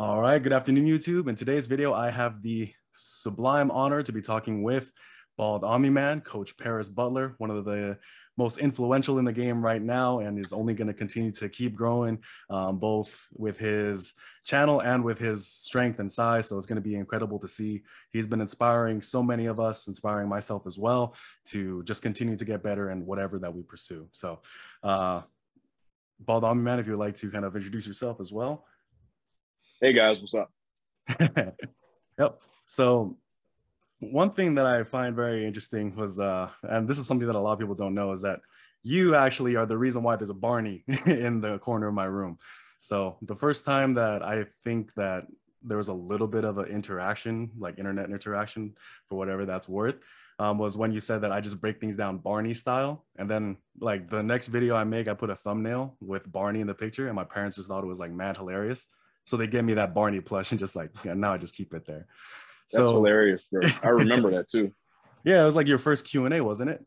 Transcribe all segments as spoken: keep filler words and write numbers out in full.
All right, good afternoon, YouTube. In today's video, I have the sublime honor to be talking with Bald Omni Man, Coach Paris Butler, one of the most influential in the game right now, and is only going to continue to keep growing, um, both with his channel and with his strength and size. So it's going to be incredible to see. He's been inspiring so many of us, inspiring myself as well, to just continue to get better in whatever that we pursue. So, uh, Bald Omni Man, if you'd like to kind of introduce yourself as well. Hey guys, what's up? Yep. So one thing that I find very interesting was, uh, and this is something that a lot of people don't know, is that you actually are the reason why there's a Barney in the corner of my room. So the first time that I think that there was a little bit of an interaction, like internet interaction, for whatever that's worth, um, was when you said that I just break things down Barney style. And then like the next video I make, I put a thumbnail with Barney in the picture, and my parents just thought it was like mad hilarious. So they gave me that Barney plush and just like, yeah, now I just keep it there. So, that's hilarious, bro. I remember that too. Yeah, it was like your first Q and A, wasn't it?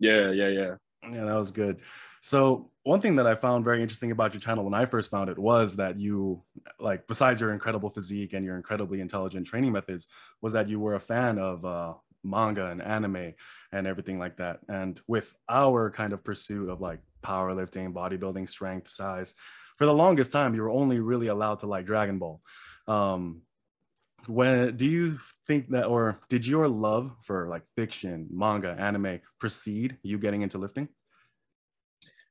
Yeah, yeah, yeah. Yeah, that was good. So one thing that I found very interesting about your channel when I first found it was that you, like, besides your incredible physique and your incredibly intelligent training methods, was that you were a fan of uh, manga and anime and everything like that. And with our kind of pursuit of like powerlifting, bodybuilding, strength, size, for the longest time, you were only really allowed to like Dragon Ball. Um, when do you think that, or did your love for like fiction, manga, anime precede you getting into lifting?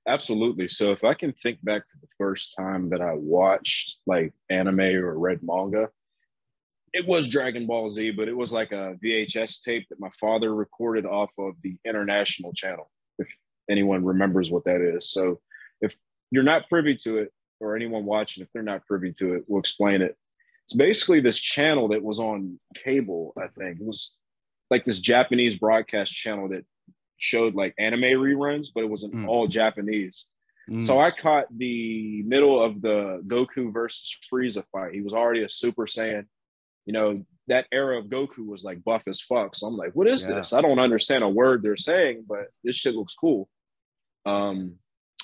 Absolutely. So if I can think back to the first time that I watched like anime or read manga, it was Dragon Ball Z, but it was like a V H S tape that my father recorded off of the International channel, if anyone remembers what that is. So if you're not privy to it, or anyone watching, if they're not privy to it, we'll explain it. It's basically this channel that was on cable, I think. It was like this Japanese broadcast channel that showed like anime reruns, but it wasn't mm. all Japanese. Mm. So I caught the middle of the Goku versus Frieza fight. He was already a Super Saiyan. You know, that era of Goku was like buff as fuck. So I'm like, what is yeah. this? I don't understand a word they're saying, but this shit looks cool. Um,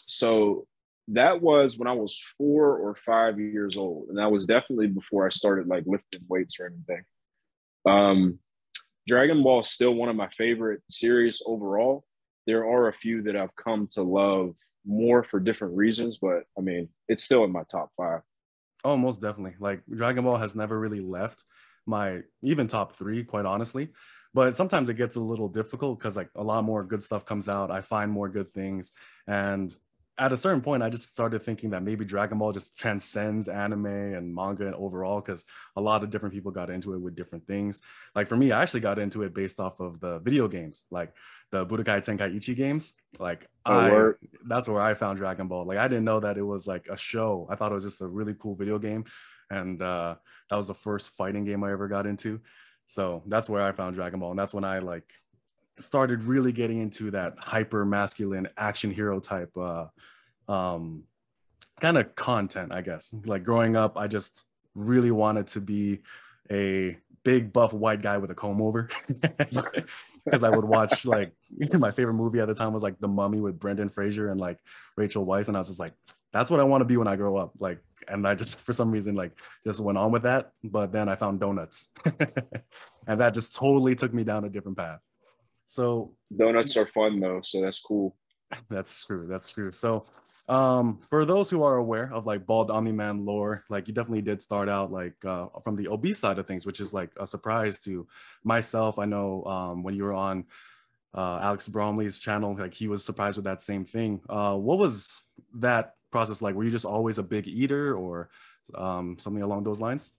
so that was when I was four or five years old. And that was definitely before I started like lifting weights or anything. Um, Dragon Ball is still one of my favorite series overall. There are a few that I've come to love more for different reasons, but I mean, it's still in my top five. Oh, most definitely. Like Dragon Ball has never really left my even top three, quite honestly. But sometimes it gets a little difficult because like a lot more good stuff comes out. I find more good things. And at a certain point, I just started thinking that maybe Dragon Ball just transcends anime and manga and overall, because a lot of different people got into it with different things. Like for me, I actually got into it based off of the video games, like the Budokai Tenkaichi games. Like oh, I, that's where I found Dragon Ball. Like I didn't know that it was like a show. I thought it was just a really cool video game. And uh, that was the first fighting game I ever got into. So that's where I found Dragon Ball. And that's when I like started really getting into that hyper masculine action hero type uh um kind of content, I guess. Like growing up, I just really wanted to be a big buff white guy with a comb over, because I would watch like my favorite movie at the time was like The Mummy with Brendan Fraser and like Rachel Weiss, and I was just like, that's what I want to be when I grow up. Like, and I just for some reason like just went on with that. But then I found donuts and that just totally took me down a different path. So donuts are fun though, so that's cool. That's true. That's true. So um, for those who are aware of like Bald Omni Man lore, like you definitely did start out like uh, from the obese side of things, which is like a surprise to myself. I know um, when you were on uh, Alex Bromley's channel, like he was surprised with that same thing. Uh, what was that process like? Were you just always a big eater or um, something along those lines?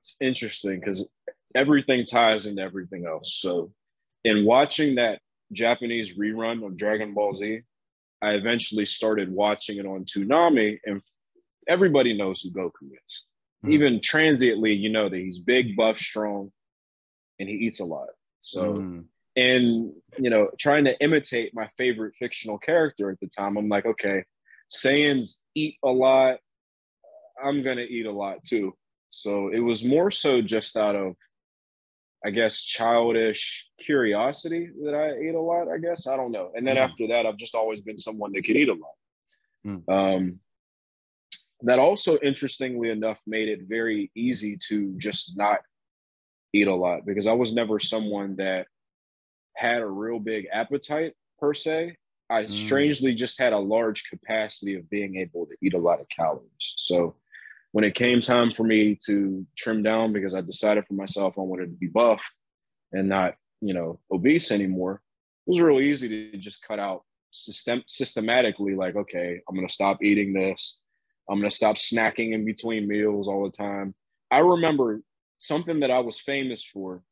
It's interesting because everything ties into everything else. So in watching that Japanese rerun of Dragon Ball Z, I eventually started watching it on Toonami, and everybody knows who Goku is. Mm. Even transiently, you know that he's big, buff, strong, and he eats a lot. So, mm. and, you know, trying to imitate my favorite fictional character at the time, I'm like, okay, Saiyans eat a lot. I'm going to eat a lot too. So it was more so just out of, I guess, childish curiosity that I ate a lot, I guess. I don't know. And then mm. after that, I've just always been someone that could eat a lot. Mm. Um, that also, interestingly enough, made it very easy to just not eat a lot, because I was never someone that had a real big appetite per se. I strangely just had a large capacity of being able to eat a lot of calories. So when it came time for me to trim down, because I decided for myself I wanted to be buff and not, you know, obese anymore, it was real easy to just cut out system systematically. Like, okay, I'm gonna stop eating this. I'm gonna stop snacking in between meals all the time. I remember something that I was famous for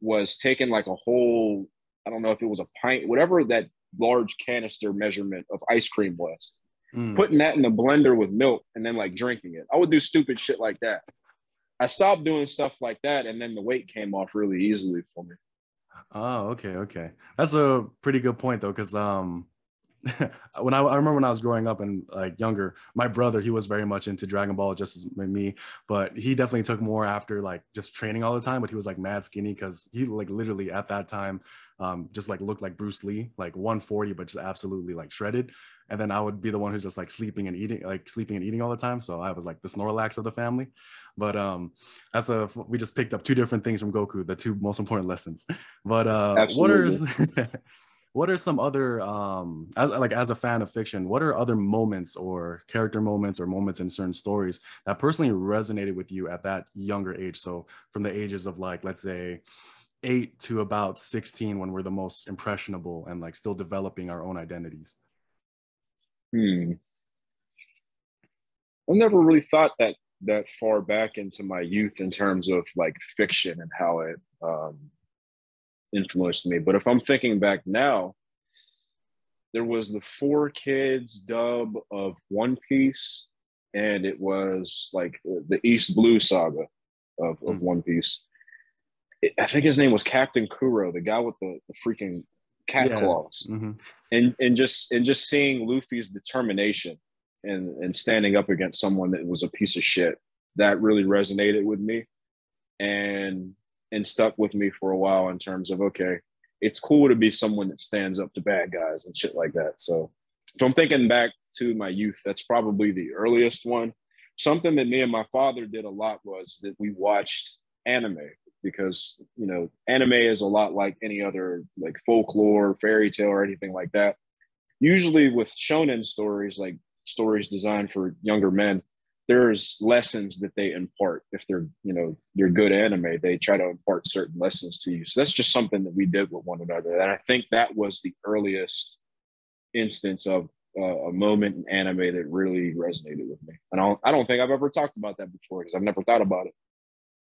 was taking like a whole, I don't know if it was a pint, whatever that large canister measurement of ice cream was, mm. putting that in a blender with milk and then like drinking it. I would do stupid shit like that. I stopped doing stuff like that, and then the weight came off really easily for me. Oh, okay, okay. That's a pretty good point though, because um, when I, I remember when I was growing up and like younger, my brother, he was very much into Dragon Ball just as me, but he definitely took more after like just training all the time. But he was like mad skinny because he like literally at that time um just like looked like Bruce Lee, like one forty, but just absolutely like shredded. And then I would be the one who's just like sleeping and eating, like sleeping and eating all the time. So I was like the Snorlax of the family. But um, that's a, we just picked up two different things from Goku, the two most important lessons. But uh, what are what are some other um, as, like as a fan of fiction, what are other moments or character moments or moments in certain stories that personally resonated with you at that younger age? So from the ages of like, let's say, eight to about sixteen, when we're the most impressionable and like still developing our own identities. Hmm. I never really thought that that far back into my youth in terms of like fiction and how it um, influenced me. But if I'm thinking back now, there was the four kids dub of One Piece, and it was like the East Blue saga of, of One Piece. It, I think his name was Captain Kuro, the guy with the, the freaking cat yeah. claws, mm-hmm. and and just and just seeing Luffy's determination and and standing up against someone that was a piece of shit, that really resonated with me and and stuck with me for a while in terms of, okay, it's cool to be someone that stands up to bad guys and shit like that. So if I'm thinking back to my youth, that's probably the earliest one. Something that me and my father did a lot was that we watched anime, because, you know, anime is a lot like any other like folklore, fairy tale, or anything like that. Usually with shonen stories, like stories designed for younger men, there's lessons that they impart. If they're, you know, you're good at anime, they try to impart certain lessons to you. So that's just something that we did with one another. And I think that was the earliest instance of uh, a moment in anime that really resonated with me. And I don't, I don't think I've ever talked about that before, because I've never thought about it.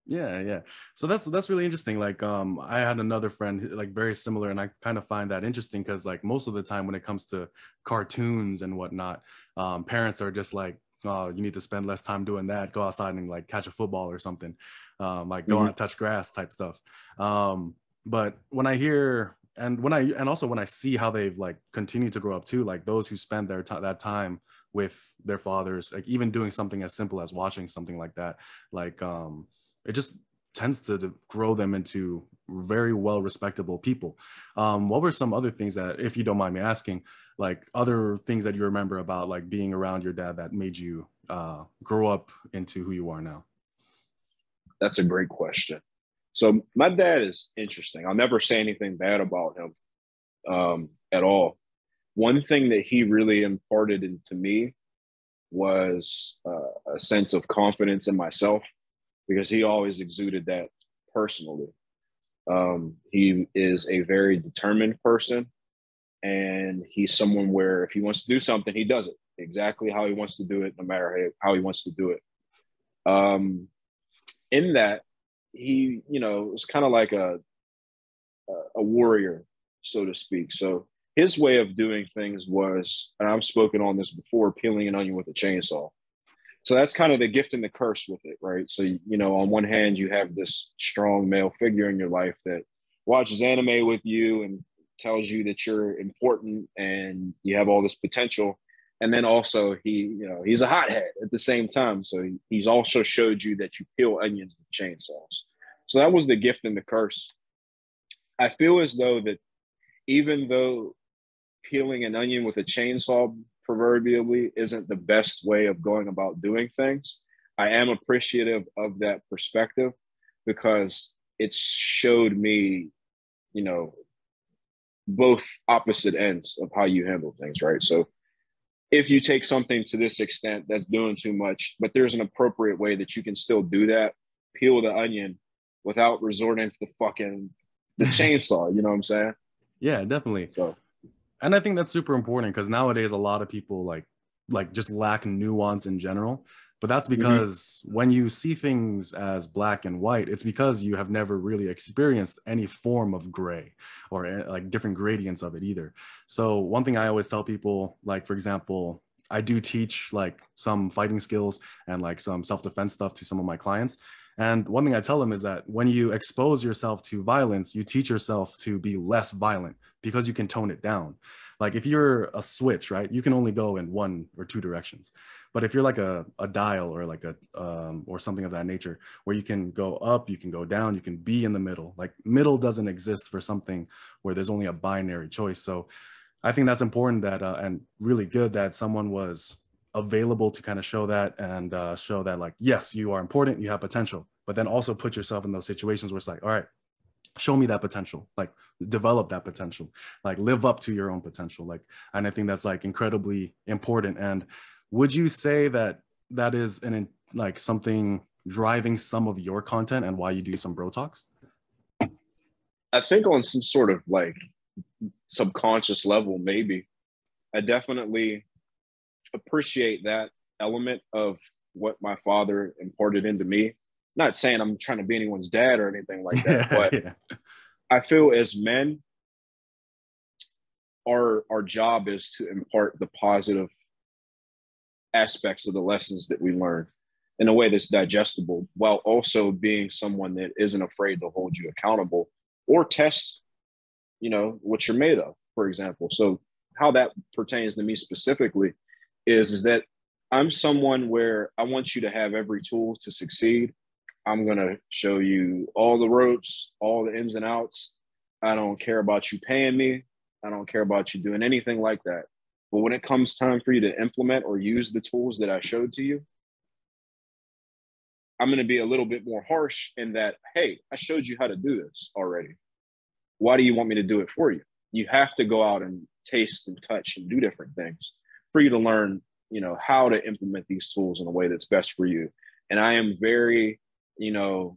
Yeah, yeah. So that's that's really interesting. Like, um, I had another friend like very similar, and I kind of find that interesting because like most of the time when it comes to cartoons and whatnot, um, parents are just like, oh, you need to spend less time doing that. Go outside and like catch a football or something, um, like go mm-hmm. out and touch grass type stuff. Um, but when I hear and when I and also when I see how they've like continued to grow up too, like those who spend their t- that time with their fathers, like even doing something as simple as watching something like that, like. Um, It just tends to grow them into very well respectable people. Um, what were some other things that, if you don't mind me asking, like other things that you remember about like being around your dad that made you uh, grow up into who you are now? That's a great question. So my dad is interesting. I'll never say anything bad about him um, at all. One thing that he really imparted into me was uh, a sense of confidence in myself, because he always exuded that personally. Um, he is a very determined person, and he's someone where if he wants to do something, he does it exactly how he wants to do it, no matter how he wants to do it. Um, in that, he, you know, was kind of like a, a warrior, so to speak. So his way of doing things was, and I've spoken on this before, peeling an onion with a chainsaw. So that's kind of the gift and the curse with it, right? So, you know, on one hand, you have this strong male figure in your life that watches anime with you and tells you that you're important and you have all this potential. And then also he, you know, he's a hothead at the same time. So he, he's also showed you that you peel onions with chainsaws. So that was the gift and the curse. I feel as though that even though peeling an onion with a chainsaw proverbially isn't the best way of going about doing things, I am appreciative of that perspective because it showed me, you know, both opposite ends of how you handle things, right? So if you take something to this extent, that's doing too much, but there's an appropriate way that you can still do that, peel the onion without resorting to the fucking the chainsaw, you know what I'm saying? Yeah, definitely. So, and I think that's super important because nowadays a lot of people like like just lack nuance in general. But that's because mm-hmm. when you see things as black and white, it's because you have never really experienced any form of gray or like different gradients of it either. So one thing I always tell people, like, for example, I do teach like some fighting skills and like some self-defense stuff to some of my clients. And one thing I tell them is that when you expose yourself to violence, you teach yourself to be less violent because you can tone it down. Like if you're a switch, right, you can only go in one or two directions. But if you're like a, a dial or like a, um, or something of that nature, where you can go up, you can go down, you can be in the middle, like middle doesn't exist for something where there's only a binary choice. So I think that's important that, uh, and really good that someone was available to kind of show that and uh, show that like, yes, you are important, you have potential, but then also put yourself in those situations where it's like, all right, show me that potential, like develop that potential, like live up to your own potential. Like, and I think that's like incredibly important. And would you say that that is an, like something driving some of your content and why you do some bro talks? I think on some sort of like subconscious level, maybe. I definitely appreciate that element of what my father imparted into me. Not saying I'm trying to be anyone's dad or anything like that, but yeah. I feel as men, our our job is to impart the positive aspects of the lessons that we learn in a way that's digestible, while also being someone that isn't afraid to hold you accountable or test, you know, what you're made of, for example. So how that pertains to me specifically is, is that I'm someone where I want you to have every tool to succeed. I'm going to show you all the ropes, all the ins and outs. I don't care about you paying me. I don't care about you doing anything like that. But when it comes time for you to implement or use the tools that I showed to you, I'm going to be a little bit more harsh in that, hey, I showed you how to do this already. Why do you want me to do it for you? You have to go out and taste and touch and do different things for you to learn, you know, how to implement these tools in a way that's best for you. And I am very, you know,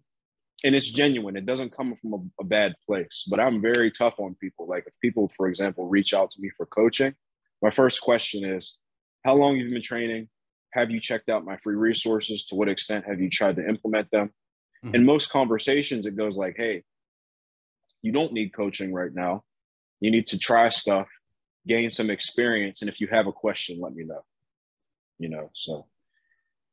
and it's genuine. It doesn't come from a, a bad place, but I'm very tough on people. Like if people, for example, reach out to me for coaching, my first question is, how long have you been training? Have you checked out my free resources? To what extent have you tried to implement them? Mm-hmm. In most conversations, it goes like, hey, you don't need coaching right now. You need to try stuff, gain some experience. And if you have a question, let me know. You know, so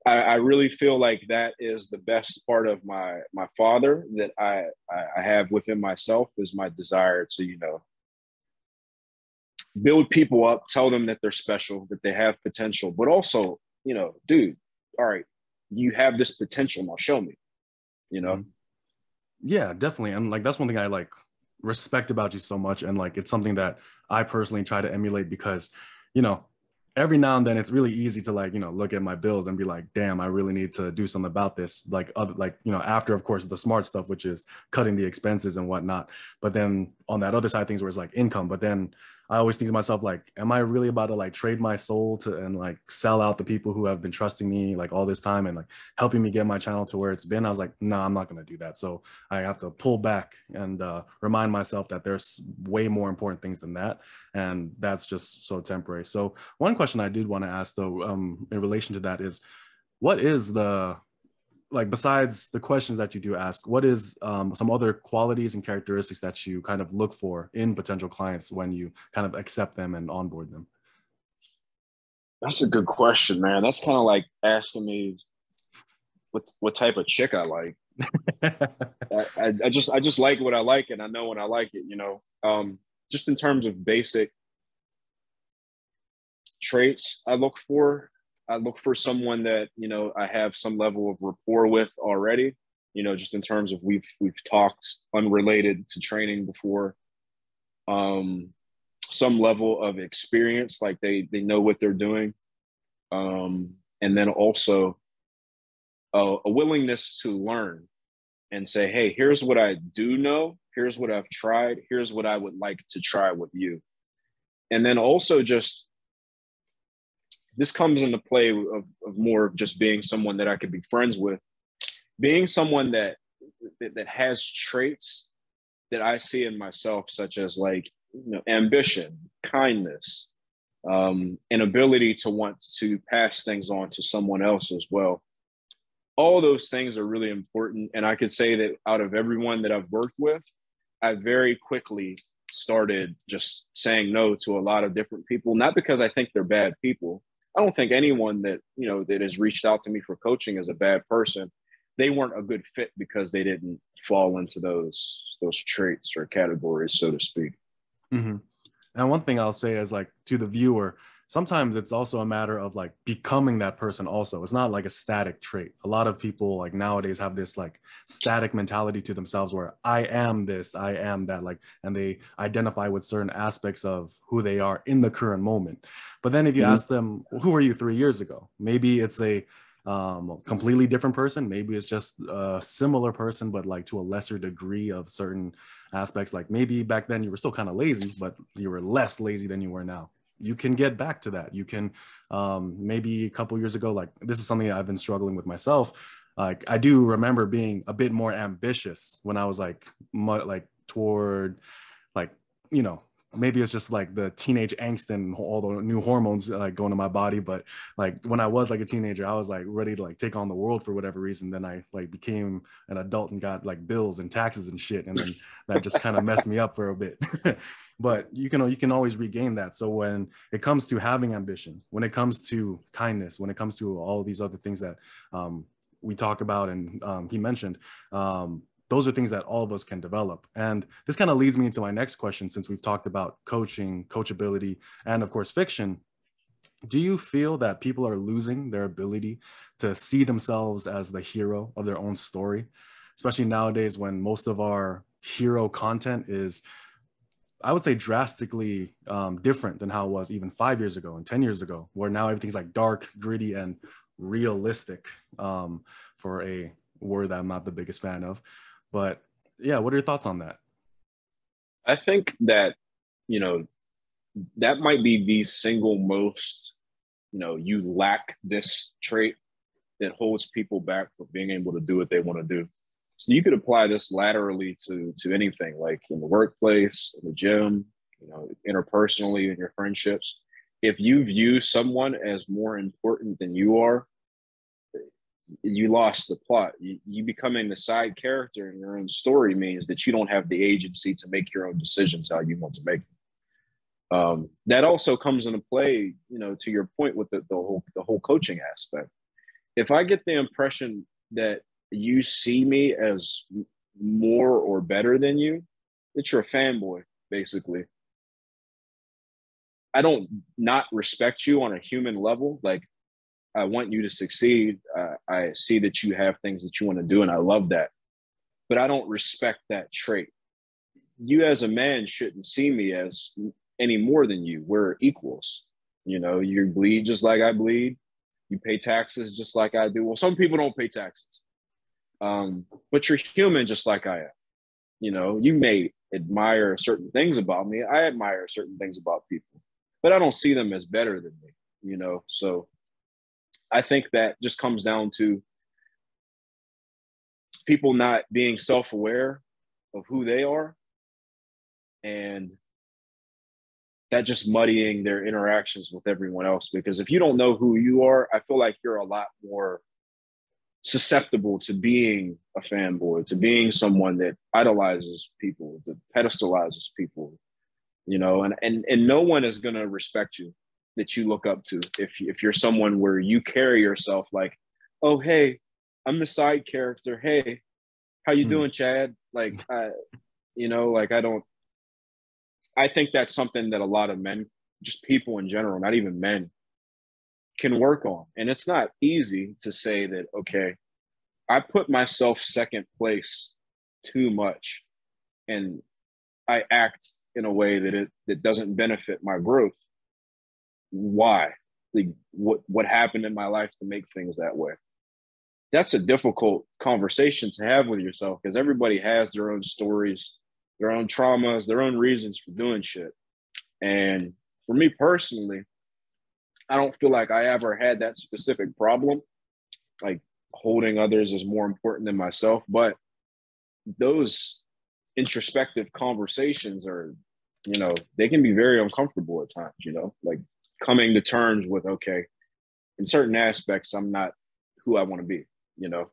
I, I really feel like that is the best part of my my father that I, I have within myself is my desire to, you know, build people up, tell them that they're special, that they have potential, but also, you know, dude, all right, you have this potential, now show me, you know? Yeah, definitely. And like, that's one thing I like respect about you so much. And like, it's something that I personally try to emulate because, you know, every now and then it's really easy to like, you know, look at my bills and be like, damn, I really need to do something about this. Like, other, like, you know, after, of course, the smart stuff, which is cutting the expenses and whatnot. But then on that other side, things where it's like income. But then I always think to myself, like, am I really about to like trade my soul to and like sell out the people who have been trusting me like all this time and like helping me get my channel to where it's been? I was like, no, nah, I'm not going to do that. So I have to pull back and uh, remind myself that there's way more important things than that. And that's just so temporary. So one question I did want to ask though, um, in relation to that is, what is the, like, besides the questions that you do ask, what is um, some other qualities and characteristics that you kind of look for in potential clients when you kind of accept them and onboard them? That's a good question, man. That's kind of like asking me what what type of chick I like. I, I, I just I just like what I like, and I know when I like it, you know. Um, just in terms of basic traits, I look for. I look for someone that, you know, I have some level of rapport with already, you know, just in terms of we've, we've talked unrelated to training before. Um, some level of experience, like they they know what they're doing, um, and then also a, a willingness to learn and say, hey, here's what I do know, here's what I've tried, here's what I would like to try with you. And then also just, this comes into play of, of more of just being someone that I could be friends with, being someone that, that, that has traits that I see in myself, such as like, you know, ambition, kindness, um, an ability to want to pass things on to someone else as well. All those things are really important. And I could say that out of everyone that I've worked with, I very quickly started just saying no to a lot of different people, not because I think they're bad people. I don't think anyone that, you know, that has reached out to me for coaching is a bad person. They weren't a good fit because they didn't fall into those, those traits or categories, so to speak. Mm-hmm. And one thing I'll say is, like, to the viewer, sometimes it's also a matter of like becoming that person also. It's not like a static trait. A lot of people like nowadays have this like static mentality to themselves where I am this, I am that, like, and they identify with certain aspects of who they are in the current moment. But then if you mm-hmm. ask them, well, who were you three years ago? Maybe it's a um completely different person. Maybe it's just a similar person, but like to a lesser degree of certain aspects. Like maybe back then you were still kind of lazy, but you were less lazy than you were now. You can get back to that. You can um maybe a couple years ago, like, this is something that I've been struggling with myself. Like, I do remember being a bit more ambitious when I was like like toward like, you know, maybe it's just like the teenage angst and all the new hormones like going to my body. But like when I was like a teenager, I was like ready to like take on the world for whatever reason. Then I like became an adult and got like bills and taxes and shit. And then that just kind of messed me up for a bit. But you can, you can always regain that. So when it comes to having ambition, when it comes to kindness, when it comes to all of these other things that um, we talk about and um, he mentioned, um, those are things that all of us can develop. And this kind of leads me into my next question, since we've talked about coaching, coachability, and of course, fiction. Do you feel that people are losing their ability to see themselves as the hero of their own story, especially nowadays when most of our hero content is, I would say, drastically um, different than how it was even five years ago and ten years ago, where now everything's like dark, gritty, and realistic, um, for a word that I'm not the biggest fan of. But yeah, what are your thoughts on that? I think that, you know, that might be the single most, you know, you lack this trait that holds people back from being able to do what they want to do. So you could apply this laterally to, to anything, like in the workplace, in the gym, you know, interpersonally, in your friendships. If you view someone as more important than you are, you lost the plot. You, you becoming the side character in your own story means that you don't have the agency to make your own decisions how you want to make them. Um, that also comes into play, you know, to your point with the, the whole the whole coaching aspect. If I get the impression that you see me as more or better than you, that you're a fanboy, basically. I don't not respect you on a human level. Like, I want you to succeed. Uh, I see that you have things that you want to do, and I love that. But I don't respect that trait. You as a man shouldn't see me as any more than you. We're equals. You know, you bleed just like I bleed. You pay taxes just like I do. Well, some people don't pay taxes. Um, but you're human just like I am. You know, you may admire certain things about me. I admire certain things about people. But I don't see them as better than me, you know, so... I think that just comes down to people not being self-aware of who they are, and that just muddying their interactions with everyone else. Because if you don't know who you are, I feel like you're a lot more susceptible to being a fanboy, to being someone that idolizes people, that pedestalizes people, you know, and, and, and no one is going to respect you that you look up to if if you're someone where you carry yourself like, oh, hey, I'm the side character. Hey, how you mm. doing, Chad? Like, I, you know, like I don't, I think that's something that a lot of men, just people in general, not even men, can work on. And it's not easy to say that, okay, I put myself second place too much. And I act in a way that it that doesn't benefit my growth, why? Like, what what happened in my life to make things that way? That's a difficult conversation to have with yourself, because everybody has their own stories, their own traumas, their own reasons for doing shit. And for me personally, I don't feel like I ever had that specific problem, like holding others is more important than myself. But those introspective conversations are, you know, they can be very uncomfortable at times, you know, like coming to terms with, okay, in certain aspects, I'm not who I want to be, you know?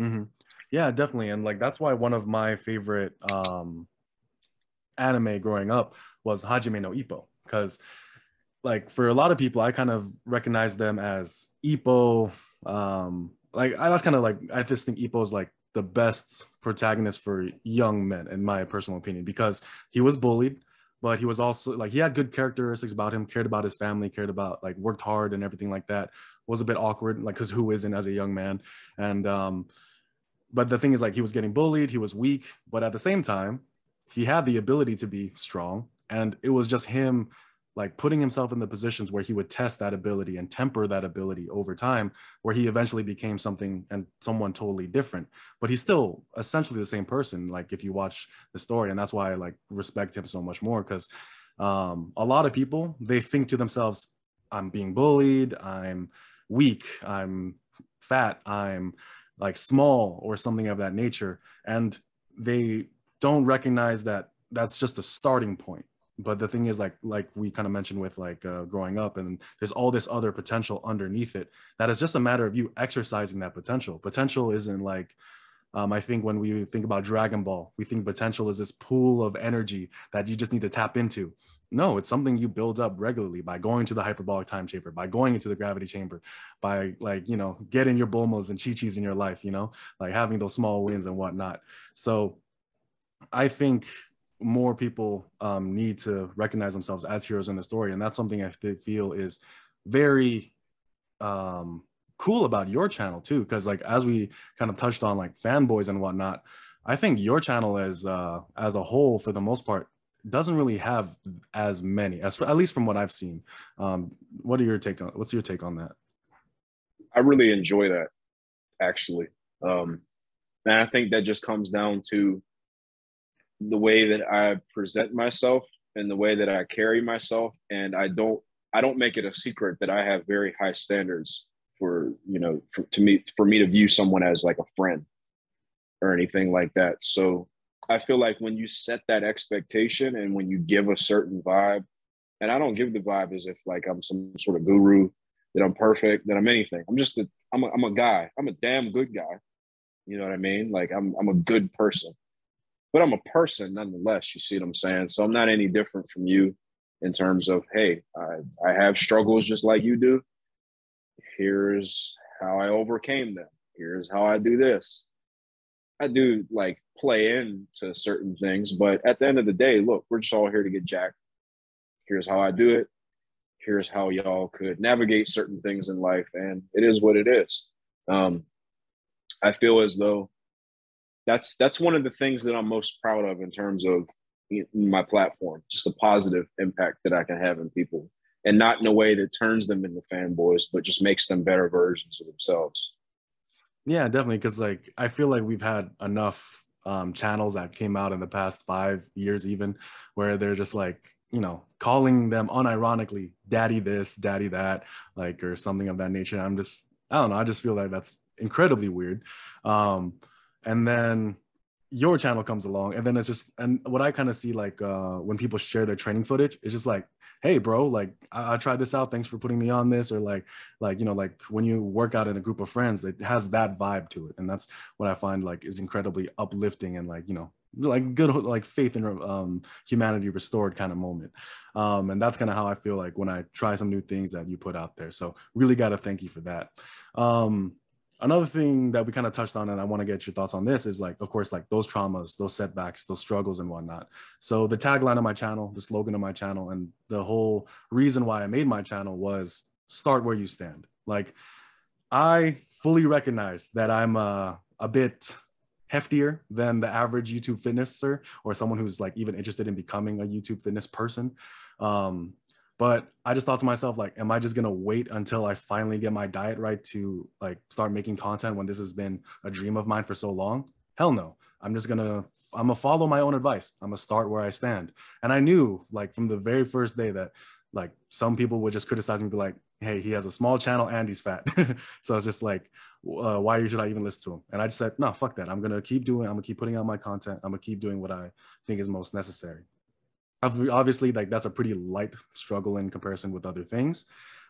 Mm-hmm. Yeah, definitely. And like, that's why one of my favorite um, anime growing up was Hajime no Ippo, because like for a lot of people, I kind of recognize them as Ippo. Um, like I, that's kind of like, I just think Ippo is like the best protagonist for young men, in my personal opinion, because he was bullied, but he was also like, he had good characteristics about him, cared about his family, cared about like worked hard and everything like that. Was a bit awkward, like, cause who isn't as a young man? And, um, but the thing is, like, he was getting bullied, he was weak, but at the same time, he had the ability to be strong. And it was just him, like, putting himself in the positions where he would test that ability and temper that ability over time, where he eventually became something and someone totally different. But he's still essentially the same person, like, if you watch the story. And that's why I, like, respect him so much more, because um, a lot of people, they think to themselves, I'm being bullied, I'm weak, I'm fat, I'm like small or something of that nature. And they don't recognize that that's just a starting point. But the thing is, like, like we kind of mentioned with like uh, growing up, and there's all this other potential underneath it, that is just a matter of you exercising that potential. Potential isn't like, um, I think when we think about Dragon Ball, we think potential is this pool of energy that you just need to tap into. No, it's something you build up regularly by going to the hyperbolic time chamber, by going into the gravity chamber, by like, you know, getting your Bulmas and Chi-Chis in your life, you know, like having those small wins and whatnot. So I think more people um, need to recognize themselves as heroes in the story. And that's something I feel is very um, cool about your channel too. Cause like, as we kind of touched on like fanboys and whatnot, I think your channel as, uh, as a whole, for the most part, doesn't really have as many, as at least from what I've seen. Um, what are your take on, what's your take on that? I really enjoy that, actually. Um, and I think that just comes down to the way that I present myself and the way that I carry myself. And I don't, I don't make it a secret that I have very high standards for, you know, for, to me, for me to view someone as like a friend or anything like that. So I feel like when you set that expectation and when you give a certain vibe, and I don't give the vibe as if like I'm some sort of guru, that I'm perfect, that I'm anything. I'm just, a, I'm, a, I'm a guy. I'm a damn good guy. You know what I mean? Like I'm, I'm a good person. But I'm a person nonetheless, you see what I'm saying? So I'm not any different from you in terms of, hey, I, I have struggles just like you do. Here's how I overcame them. Here's how I do this. I do like play into certain things, but at the end of the day, look, we're just all here to get jacked. Here's how I do it. Here's how y'all could navigate certain things in life. And it is what it is. Um, I feel as though That's that's one of the things that I'm most proud of in terms of my platform, just the positive impact that I can have in people, and not in a way that turns them into fanboys, but just makes them better versions of themselves. Yeah, definitely. Because like I feel like we've had enough um, channels that came out in the past five years, even where they're just like, you know, calling them unironically daddy this, daddy that, like, or something of that nature. I'm just, I don't know. I just feel like that's incredibly weird. Um, And then your channel comes along, and then it's just, and what I kind of see, like, uh, when people share their training footage, it's just like, hey, bro, like, I, I tried this out. Thanks for putting me on this. Or like, like, you know, like when you work out in a group of friends, it has that vibe to it. And that's what I find like is incredibly uplifting and like, you know, like good, like faith in um, humanity restored kind of moment. Um, and that's kind of how I feel like when I try some new things that you put out there. So really got to thank you for that. Um, Another thing that we kind of touched on, and I want to get your thoughts on this, is like, of course, like those traumas, those setbacks, those struggles and whatnot. So the tagline of my channel, the slogan of my channel, and the whole reason why I made my channel was start where you stand. Like I fully recognize that I'm uh, a bit heftier than the average YouTube fitnesser or someone who's like even interested in becoming a YouTube fitness person. Um, but I just thought to myself, like, am I just gonna wait until I finally get my diet right to like start making content when this has been a dream of mine for so long? Hell no. I'm just gonna, I'm gonna follow my own advice. I'm gonna start where I stand. And I knew like from the very first day that like some people would just criticize me and be like, hey, he has a small channel and he's fat. So it's just like, uh, why should I even listen to him? And I just said, no, fuck that. I'm going to keep doing, I'm going to keep putting out my content. I'm going to keep doing what I think is most necessary. Obviously, like that's a pretty light struggle in comparison with other things.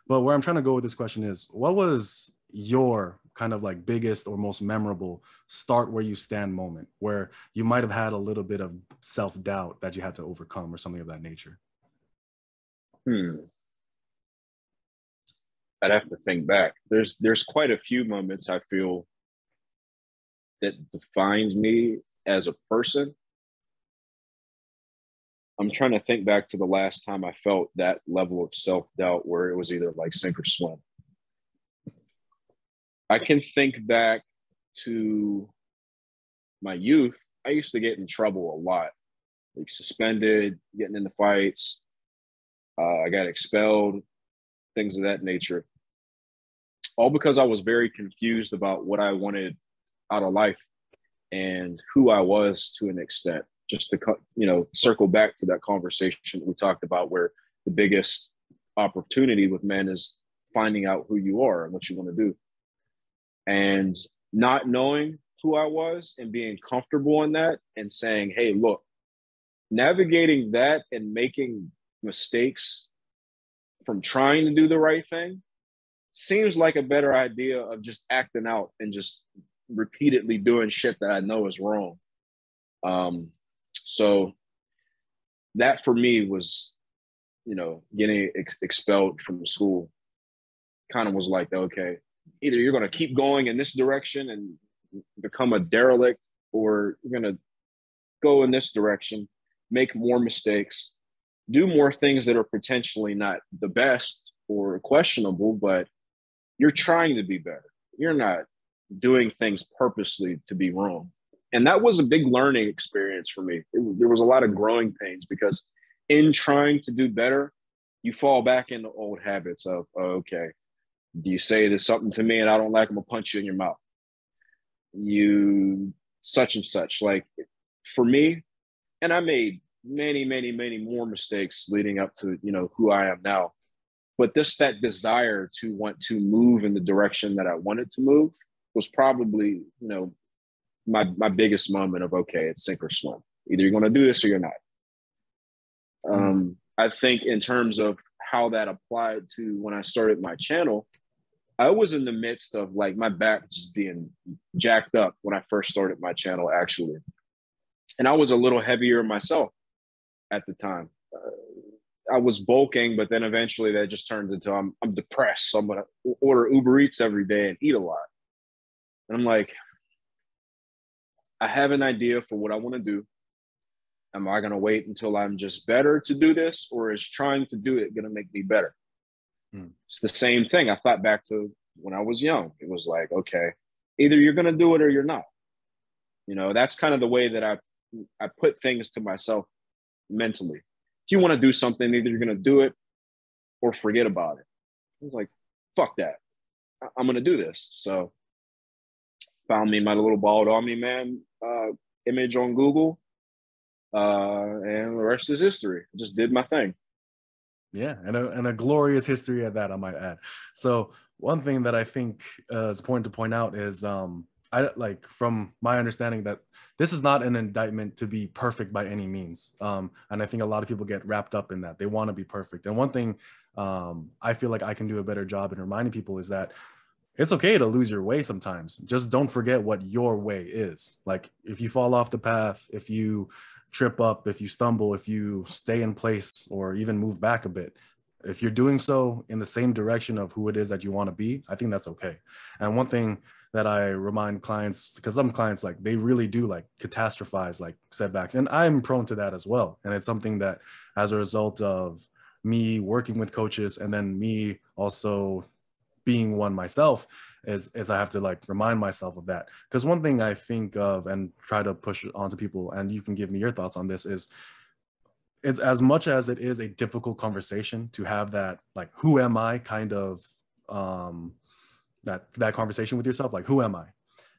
But where I'm trying to go with this question is, what was your kind of like biggest or most memorable start where you stand moment where you might have had a little bit of self-doubt that you had to overcome or something of that nature? Hmm. I'd have to think back. There's there's quite a few moments I feel that defined me as a person. I'm trying to think back to the last time I felt that level of self-doubt where it was either like sink or swim. I can think back to my youth. I used to get in trouble a lot, like suspended, getting into fights. Uh, I got expelled, things of that nature. All because I was very confused about what I wanted out of life and who I was to an extent. Just to, you know, circle back to that conversation we talked about where the biggest opportunity with men is finding out who you are and what you want to do. And not knowing who I was and being comfortable in that and saying, hey, look, navigating that and making mistakes from trying to do the right thing seems like a better idea of just acting out and just repeatedly doing shit that I know is wrong. Um, so that for me was, you know, getting ex expelled from school kind of was like, okay, either you're going to keep going in this direction and become a derelict, or you're going to go in this direction, make more mistakes, do more things that are potentially not the best or questionable, but you're trying to be better. You're not doing things purposely to be wrong. And that was a big learning experience for me. It, there was a lot of growing pains because in trying to do better, you fall back into old habits of, oh, okay, you say there's something to me and I don't like, I'm gonna punch you in your mouth. You such and such. Like for me, and I made many, many, many more mistakes leading up to, you know, who I am now. But this, that desire to want to move in the direction that I wanted to move was probably, you know, my, my biggest moment of, okay, it's sink or swim. Either you're going to do this or you're not. Um, I think in terms of how that applied to when I started my channel, I was in the midst of like my back just being jacked up when I first started my channel, actually. And I was a little heavier myself at the time. Uh, I was bulking, but then eventually that just turned into I'm, I'm depressed. So I'm going to order Uber Eats every day and eat a lot. And I'm like, I have an idea for what I want to do. Am I going to wait until I'm just better to do this, or is trying to do it going to make me better? Hmm. It's the same thing. I thought back to when I was young. It was like, okay, either you're going to do it or you're not. You know, that's kind of the way that I, I put things to myself mentally. If you want to do something, either you're going to do it or forget about it. I was like, fuck that. I I'm going to do this. So found me my little Bald Omni Man uh, image on Google. Uh, and the rest is history. I just did my thing. Yeah. And a, and a glorious history at that, I might add. So one thing that I think uh, is important to point out is, um, I like from my understanding that this is not an indictment to be perfect by any means. Um, and I think a lot of people get wrapped up in that. They want to be perfect. And one thing um, I feel like I can do a better job in reminding people is that it's okay to lose your way sometimes. Just don't forget what your way is. Like if you fall off the path, if you trip up, if you stumble, if you stay in place or even move back a bit, if you're doing so in the same direction of who it is that you want to be, I think that's okay. And one thing that I remind clients, because some clients, like they really do like catastrophize like setbacks. And I'm prone to that as well. And it's something that as a result of me working with coaches and then me also being one myself, is is I have to like remind myself of that. Because one thing I think of and try to push onto people, and you can give me your thoughts on this, is it's as much as it is a difficult conversation to have, that like, who am I kind of um that that conversation with yourself, like, who am I?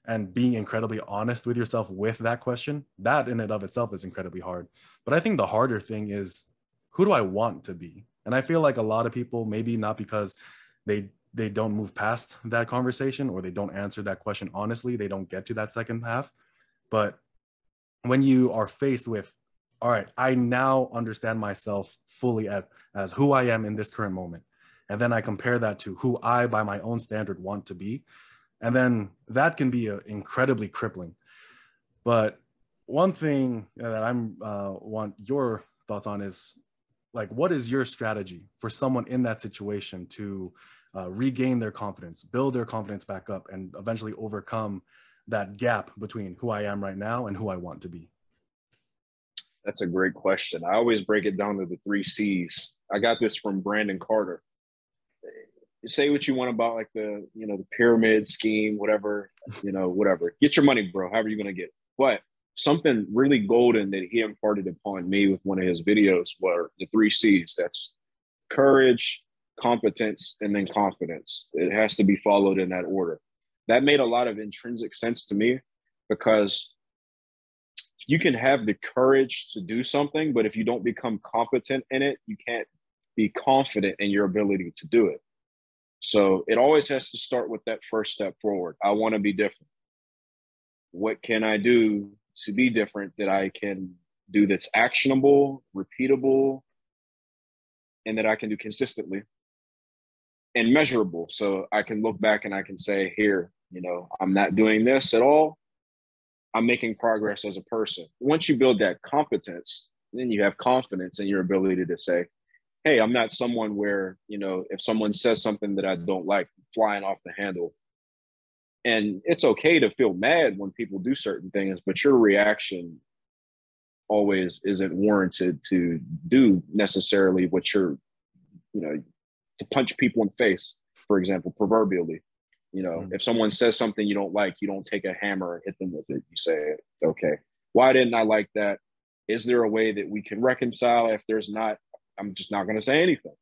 And being incredibly honest with yourself with that question, that in and of itself is incredibly hard. But I think the harder thing is, who do I want to be? And I feel like a lot of people, maybe not because they they don't move past that conversation or they don't answer that question honestly, they don't get to that second half. But when you are faced with, all right, I now understand myself fully at, as who I am in this current moment, and then I compare that to who I, by my own standard, want to be, and then that can be a, incredibly crippling. But one thing that I'm uh, want your thoughts on is, like, what is your strategy for someone in that situation to uh, regain their confidence, build their confidence back up, and eventually overcome that gap between who I am right now and who I want to be? That's a great question. I always break it down to the three C's. I got this from Brandon Carter. Say what you want about, like, the, you know, the pyramid scheme, whatever, you know, whatever. Get your money, bro, however you're going to get it. But something really golden that he imparted upon me with one of his videos were the three C's. That's courage, competence, and then confidence. It has to be followed in that order. That made a lot of intrinsic sense to me, because you can have the courage to do something, but if you don't become competent in it, you can't be confident in your ability to do it. So it always has to start with that first step forward. I want to be different. What can I do to be different that I can do that's actionable, repeatable, and that I can do consistently and measurable? So I can look back and I can say, here, you know, I'm not doing this at all. I'm making progress as a person. Once you build that competence, then you have confidence in your ability to say, hey, I'm not someone where, you know, if someone says something that I don't like, I'm flying off the handle. And it's okay to feel mad when people do certain things, but your reaction always isn't warranted to do necessarily what you're, you know, to punch people in the face, for example, proverbially. You know, mm-hmm. if someone says something you don't like, you don't take a hammer and hit them with it. You say, okay, why didn't I like that? Is there a way that we can reconcile? If there's not, I'm just not going to say anything.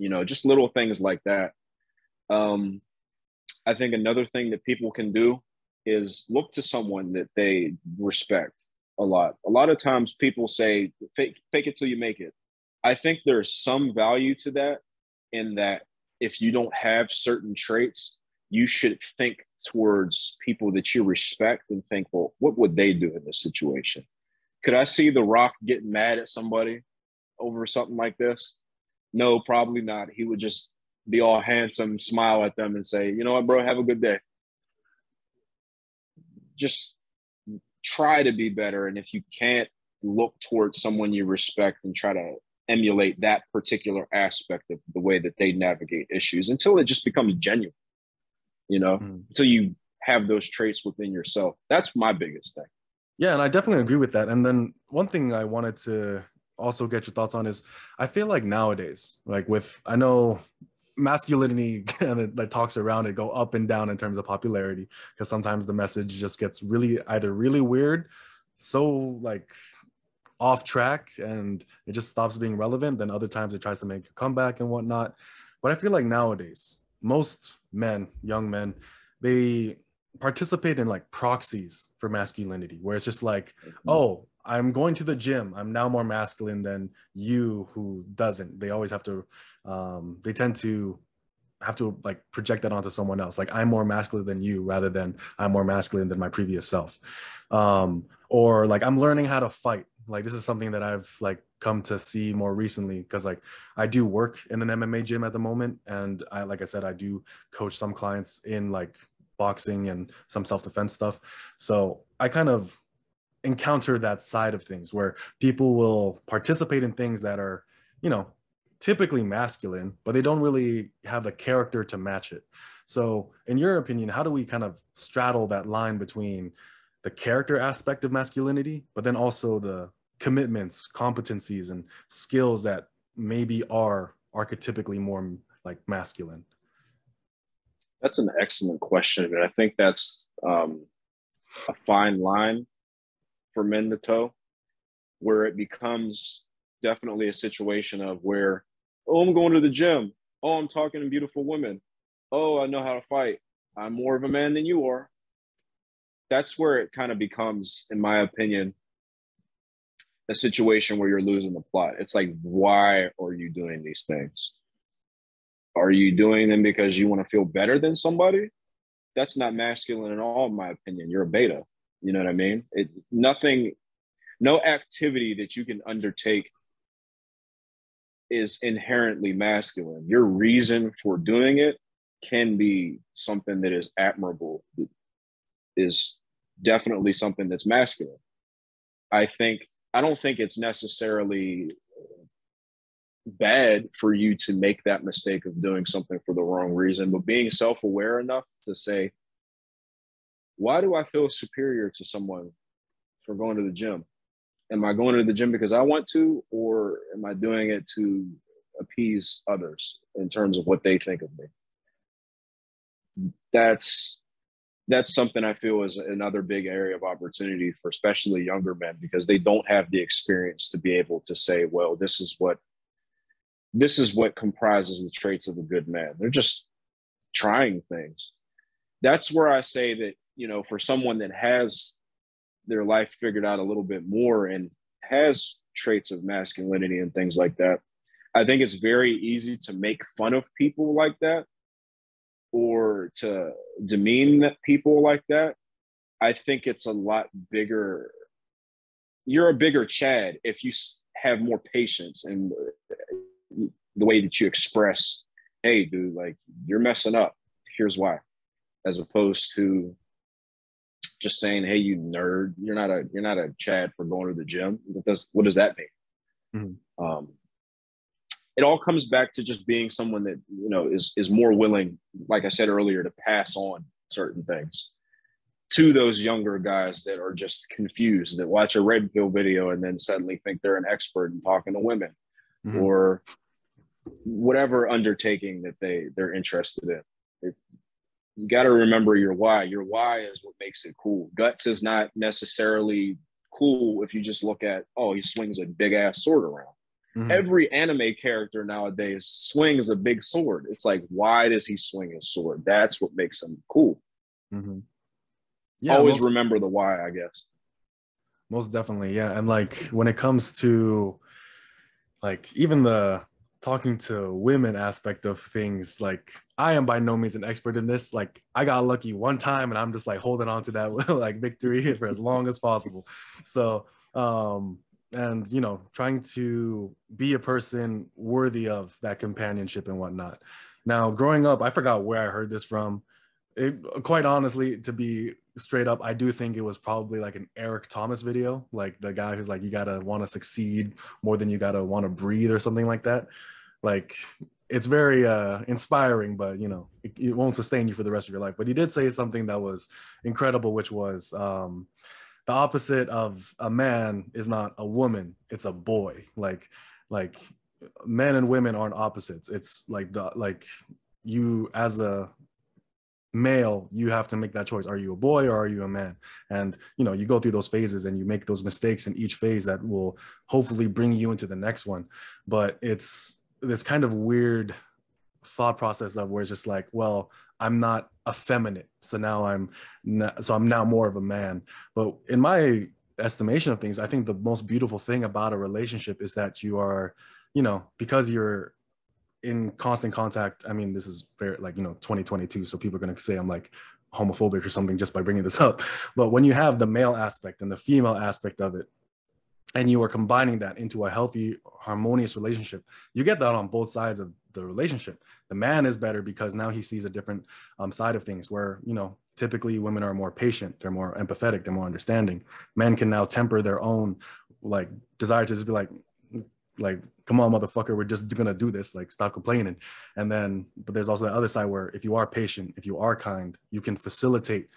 You know, just little things like that. Um, I think another thing that people can do is look to someone that they respect a lot. A lot of times people say, fake, fake it till you make it. I think there's some value to that, in that if you don't have certain traits, you should think towards people that you respect and think, well, what would they do in this situation? Could I see The Rock getting mad at somebody over something like this? No, probably not. He would just be all handsome, smile at them and say, you know what, bro, have a good day. Just try to be better. And if you can't, look towards someone you respect and try to emulate that particular aspect of the way that they navigate issues, until it just becomes genuine, you know, mm-hmm. until you have those traits within yourself. That's my biggest thing. Yeah, and I definitely agree with that. And then one thing I wanted to also get your thoughts on is, I feel like nowadays, like with, I know masculinity kind of like talks around it go up and down in terms of popularity, because sometimes the message just gets really either really weird, so like off track, and it just stops being relevant. Then other times it tries to make a comeback and whatnot. But I feel like nowadays most men, young men, they participate in like proxies for masculinity, where it's just like, oh, I'm going to the gym, I'm now more masculine than you who doesn't. They always have to, um, they tend to have to like project that onto someone else. Like, I'm more masculine than you, rather than I'm more masculine than my previous self. Um, or like, I'm learning how to fight. Like, this is something that I've like come to see more recently, because like I do work in an M M A gym at the moment. And I, like I said, I do coach some clients in like boxing and some self-defense stuff. So I kind of encounter that side of things where people will participate in things that are, you know, typically masculine, but they don't really have the character to match it. So in your opinion, how do we kind of straddle that line between the character aspect of masculinity, but then also the commitments, competencies, and skills that maybe are archetypically more like masculine? That's an excellent question, and I think that's um, a fine line for men to toe, where it becomes definitely a situation of where, oh, I'm going to the gym. Oh, I'm talking to beautiful women. Oh, I know how to fight. I'm more of a man than you are. That's where it kind of becomes, in my opinion, a situation where you're losing the plot. It's like, why are you doing these things? Are you doing them because you want to feel better than somebody? That's not masculine at all, in my opinion. You're a beta. You know what I mean? It, nothing, no activity that you can undertake is inherently masculine. Your reason for doing it can be something that is admirable, is definitely something that's masculine. I think, I don't think it's necessarily bad for you to make that mistake of doing something for the wrong reason, but being self-aware enough to say, why do I feel superior to someone for going to the gym? Am I going to the gym because I want to, or am I doing it to appease others in terms of what they think of me? That's that's something I feel is another big area of opportunity for especially younger men, because they don't have the experience to be able to say, well, this is what This is what comprises the traits of a good man. They're just trying things. That's where I say that, you know, for someone that has their life figured out a little bit more and has traits of masculinity and things like that, I think it's very easy to make fun of people like that or to demean people like that. I think it's a lot bigger. You're a bigger Chad if you have more patience and the way that you express, hey, dude, like, you're messing up. Here's why. As opposed to just saying, hey, you nerd, you're not a you're not a Chad for going to the gym. What does, what does that mean? Mm-hmm. Um, it all comes back to just being someone that, you know, is is more willing, like I said earlier, to pass on certain things to those younger guys that are just confused, that watch a red pill video and then suddenly think they're an expert in talking to women. Mm-hmm. Or whatever undertaking that they they're interested in. It, you got to remember your why. Your why is what makes it cool. Guts is not necessarily cool if you just look at, oh, he swings a big ass sword around. Mm-hmm. Every anime character nowadays swings a big sword. It's like, why does he swing his sword? That's what makes him cool. Mm-hmm. Yeah, always most, remember the why, I guess. Most definitely, yeah. And like when it comes to like even the talking to women aspect of things, like I am by no means an expert in this. Like I got lucky one time and I'm just like holding on to that like victory for as long as possible. So, um, and you know, trying to be a person worthy of that companionship and whatnot. Now, growing up, I forgot where I heard this from. It, quite honestly, to be straight up, I do think it was probably like an Eric Thomas video, like the guy who's like, you gotta want to succeed more than you gotta want to breathe or something like that. Like it's very uh inspiring, but you know, it, it won't sustain you for the rest of your life. But he did say something that was incredible, which was um the opposite of a man is not a woman, it's a boy. Like like men and women aren't opposites. It's like the like you as a male, you have to make that choice. Are you a boy or are you a man? And you know, you go through those phases and you make those mistakes in each phase that will hopefully bring you into the next one. But it's this kind of weird thought process of where it's just like, well, I'm not effeminate, so now I'm not, so I'm now more of a man. But in my estimation of things, I think the most beautiful thing about a relationship is that you are, you know, because you're in constant contact. I mean, this is very like, you know, twenty twenty-two. So people are going to say I'm like homophobic or something just by bringing this up. But when you have the male aspect and the female aspect of it, and you are combining that into a healthy, harmonious relationship, you get that on both sides of the relationship. The man is better because now he sees a different um, side of things where, you know, typically women are more patient, they're more empathetic, they're more understanding. Men can now temper their own like desire to just be like, like, come on, motherfucker, we're just gonna do this, like, stop complaining. And then, but there's also the other side where if you are patient, if you are kind, you can facilitate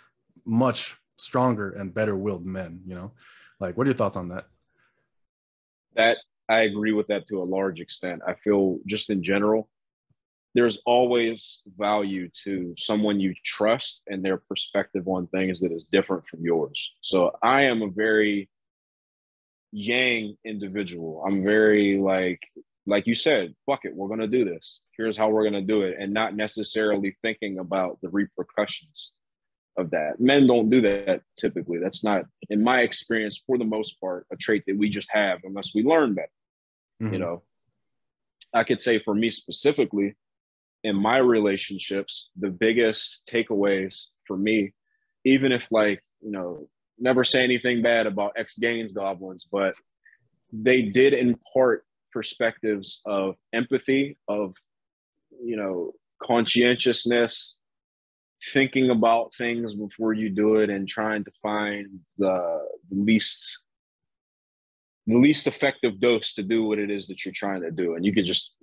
much stronger and better willed men, you know? Like, what are your thoughts on that? That, I agree with that to a large extent. I feel just in general, there's always value to someone you trust and their perspective on things that is different from yours. So I am a very yang individual. I'm very like, like you said, fuck it, we're going to do this. Here's how we're going to do it. And not necessarily thinking about the repercussions of that. Men don't do that typically. That's not, in my experience, for the most part, a trait that we just have unless we learn better. Mm-hmm. You know, I could say for me specifically, in my relationships, the biggest takeaways for me, even if like, you know, never say anything bad about ex-Gaines goblins, but they did impart perspectives of empathy, of, you know, conscientiousness, thinking about things before you do it and trying to find the least the least effective dose to do what it is that you're trying to do. And you could just,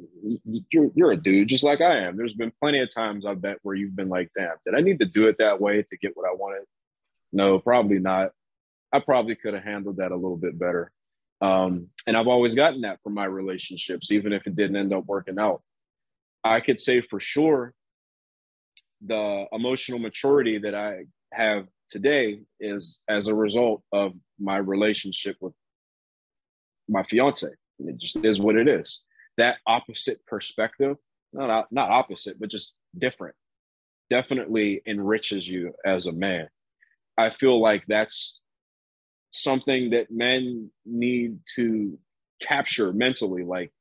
you're, you're a dude just like I am. There's been plenty of times, I bet, where you've been like, damn, did I need to do it that way to get what I wanted? No, probably not. I probably could have handled that a little bit better. Um, and I've always gotten that from my relationships, even if it didn't end up working out. I could say for sure the emotional maturity that I have today is as a result of my relationship with my fiance. It just is what it is. That opposite perspective, not, not opposite, but just different, definitely enriches you as a man. I feel like that's something that men need to capture mentally. Like,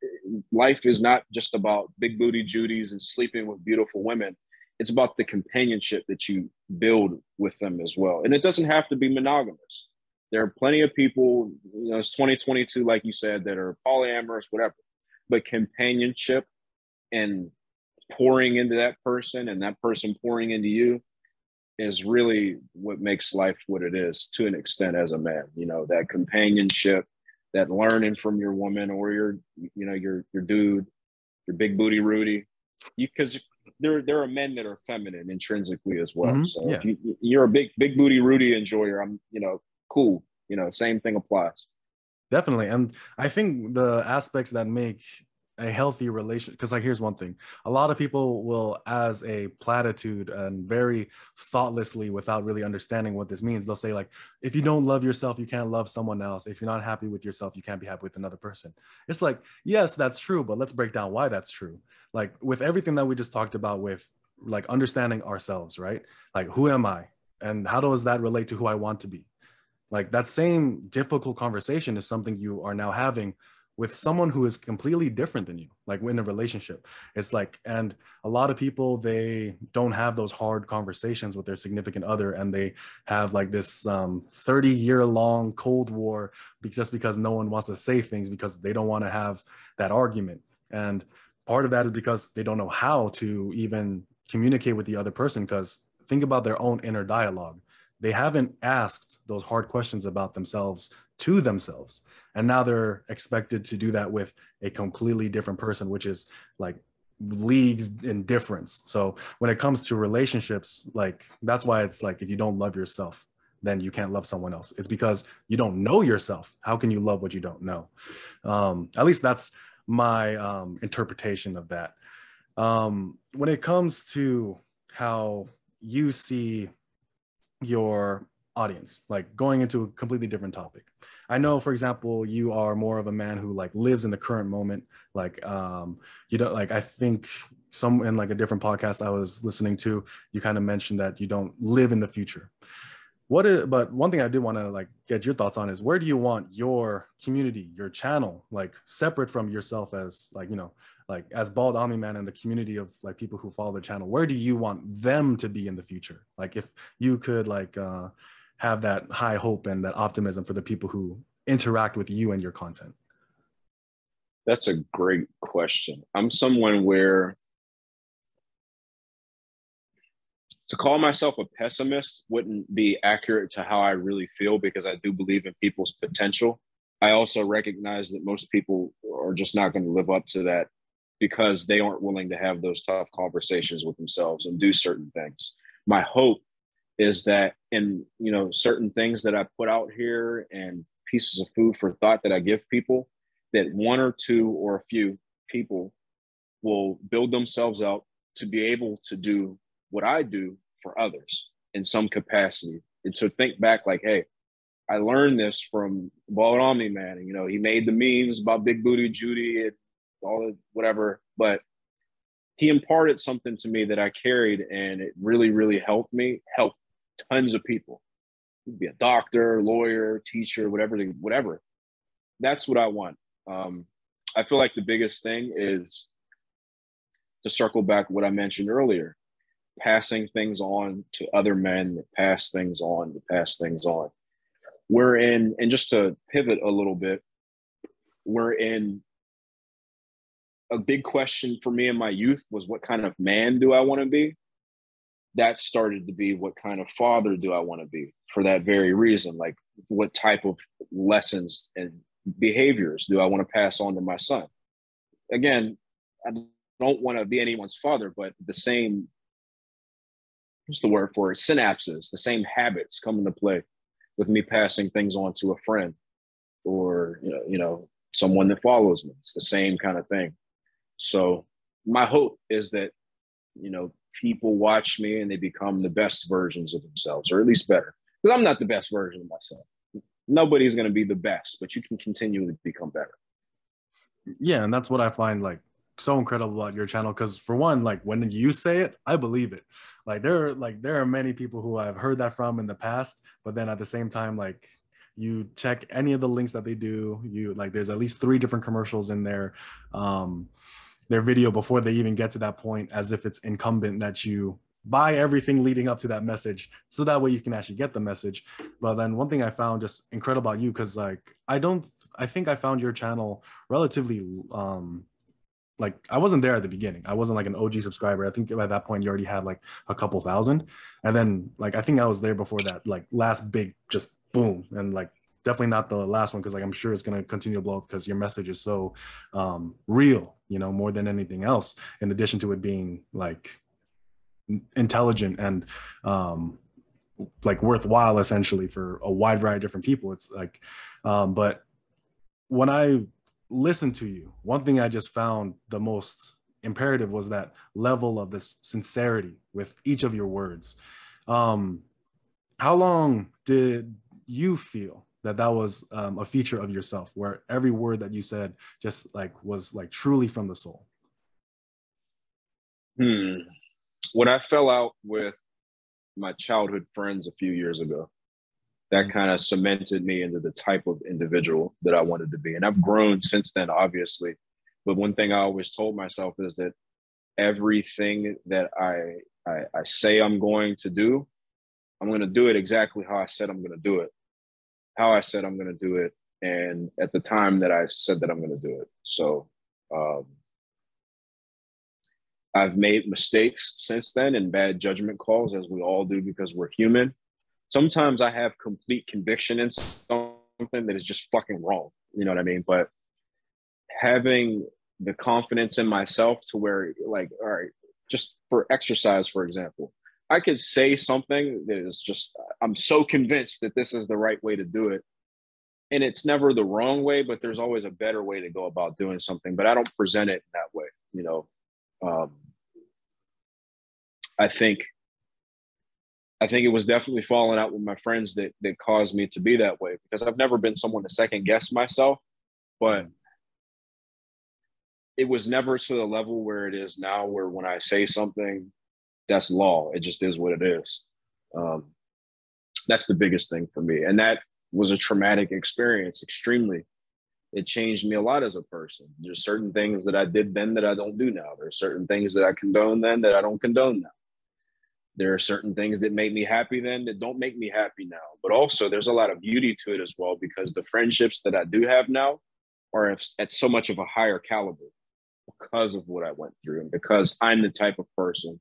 life is not just about big booty Judies and sleeping with beautiful women. It's about the companionship that you build with them as well. And it doesn't have to be monogamous. There are plenty of people, you know, it's twenty twenty-two, like you said, that are polyamorous, whatever. But companionship and pouring into that person and that person pouring into you is really what makes life what it is to an extent as a man. You know, that companionship, that learning from your woman or your, you know, your your dude, your big booty Rudy. You, because there there are men that are feminine intrinsically as well. Mm-hmm. So yeah. If you, you're a big big booty Rudy enjoyer, I'm, you know, cool, you know, same thing applies. Definitely. And I think the aspects that make a healthy relation, because like, here's one thing, a lot of people will, as a platitude and very thoughtlessly, without really understanding what this means, they'll say like, if you don't love yourself, you can't love someone else. If you're not happy with yourself, you can't be happy with another person. It's like, yes, that's true, but let's break down why that's true. Like, with everything that we just talked about, with like understanding ourselves, right? Like, who am I and how does that relate to who I want to be? Like, that same difficult conversation is something you are now having with someone who is completely different than you, like in a relationship. It's like, and a lot of people, they don't have those hard conversations with their significant other, and they have like this um, thirty year long Cold War just because no one wants to say things because they don't want to have that argument. And part of that is because they don't know how to even communicate with the other person, because think about their own inner dialogue. They haven't asked those hard questions about themselves to themselves. And now they're expected to do that with a completely different person, which is like leagues in difference. So when it comes to relationships, like, that's why it's like, if you don't love yourself, then you can't love someone else. It's because you don't know yourself. How can you love what you don't know? Um, at least that's my um, interpretation of that. Um, when it comes to how you see your audience, like going into a completely different topic, I know, for example, you are more of a man who like lives in the current moment. Like, um, you don't like, I think some in like a different podcast I was listening to, you kind of mentioned that you don't live in the future. What is, but one thing I did want to like get your thoughts on is, where do you want your community, your channel, like separate from yourself as like, you know, like as Bald Omni Man and the community of like people who follow the channel, where do you want them to be in the future? Like, if you could like uh, have that high hope and that optimism for the people who interact with you and your content. That's a great question. I'm someone where, to call myself a pessimist wouldn't be accurate to how I really feel, because I do believe in people's potential. I also recognize that most people are just not going to live up to that because they aren't willing to have those tough conversations with themselves and do certain things. My hope is that in, you know, certain things that I put out here and pieces of food for thought that I give people, that one or two or a few people will build themselves up to be able to do what I do for others in some capacity. And so think back like, hey, I learned this from Bald Omni Man. And, you know, he made the memes about Big Booty Judy and all of whatever, but he imparted something to me that I carried, and it really, really helped me, helped tons of people. You'd be a doctor, lawyer, teacher, whatever, whatever. That's what I want. Um, I feel like the biggest thing is to circle back what I mentioned earlier, passing things on to other men that pass things on, to pass things on. We're in, and just to pivot a little bit, we're in a big question for me in my youth was, what kind of man do I want to be? That started to be, what kind of father do I want to be? For that very reason, like what type of lessons and behaviors do I want to pass on to my son? Again, I don't want to be anyone's father, but the same, what's the word for it? Synapses, the same habits come into play with me passing things on to a friend or, you know, you know, someone that follows me. It's the same kind of thing. So my hope is that, you know, people watch me and they become the best versions of themselves, or at least better. Because I'm not the best version of myself. Nobody's going to be the best, but you can continually become better. Yeah, and that's what I find like so incredible about your channel, because for one, like when you say it, I believe it. Like there are like there are many people who I've heard that from in the past, but then at the same time, like you check any of the links that they do, you like there's at least three different commercials in their um their video before they even get to that point, as if it's incumbent that you buy everything leading up to that message, so that way you can actually get the message. But then one thing I found just incredible about you, because like I don't, I think I found your channel relatively, um, like I wasn't there at the beginning. I wasn't like an O G subscriber. I think by that point you already had like a couple thousand, and then like I think I was there before that, like last big just boom, and like definitely not the last one, because like I'm sure it's gonna continue to blow up because your message is so um, real, you know, more than anything else. In addition to it being like intelligent and um like worthwhile essentially for a wide variety of different people. It's like um but when I listened to you, one thing I just found the most imperative was that level of this sincerity with each of your words. Um how long did you feel that that was um, a feature of yourself, where every word that you said just like was like truly from the soul? hmm When I fell out with my childhood friends a few years ago, that kind of cemented me into the type of individual that I wanted to be. And I've grown since then, obviously. But one thing I always told myself is that everything that I, I, I say I'm going to do, I'm going to do it exactly how I said I'm going to do it, how I said I'm going to do it, and at the time that I said that I'm going to do it. So, um, I've made mistakes since then and bad judgment calls, as we all do, because we're human. Sometimes I have complete conviction in something that is just fucking wrong. You know what I mean? But having the confidence in myself to where, like, all right, just for exercise, for example, I could say something that is just, I'm so convinced that this is the right way to do it. And it's never the wrong way, but there's always a better way to go about doing something. But I don't present it that way, you know? Um, I think, I think it was definitely falling out with my friends that, that caused me to be that way, because I've never been someone to second guess myself, but it was never to the level where it is now, where when I say something, that's law. It just is what it is. Um, that's the biggest thing for me. And that was a traumatic experience, extremely. It changed me a lot as a person. There's certain things that I did then that I don't do now. There are certain things that I condone then that I don't condone now. There are certain things that made me happy then that don't make me happy now. But also there's a lot of beauty to it as well, because the friendships that I do have now are at so much of a higher caliber because of what I went through and because I'm the type of person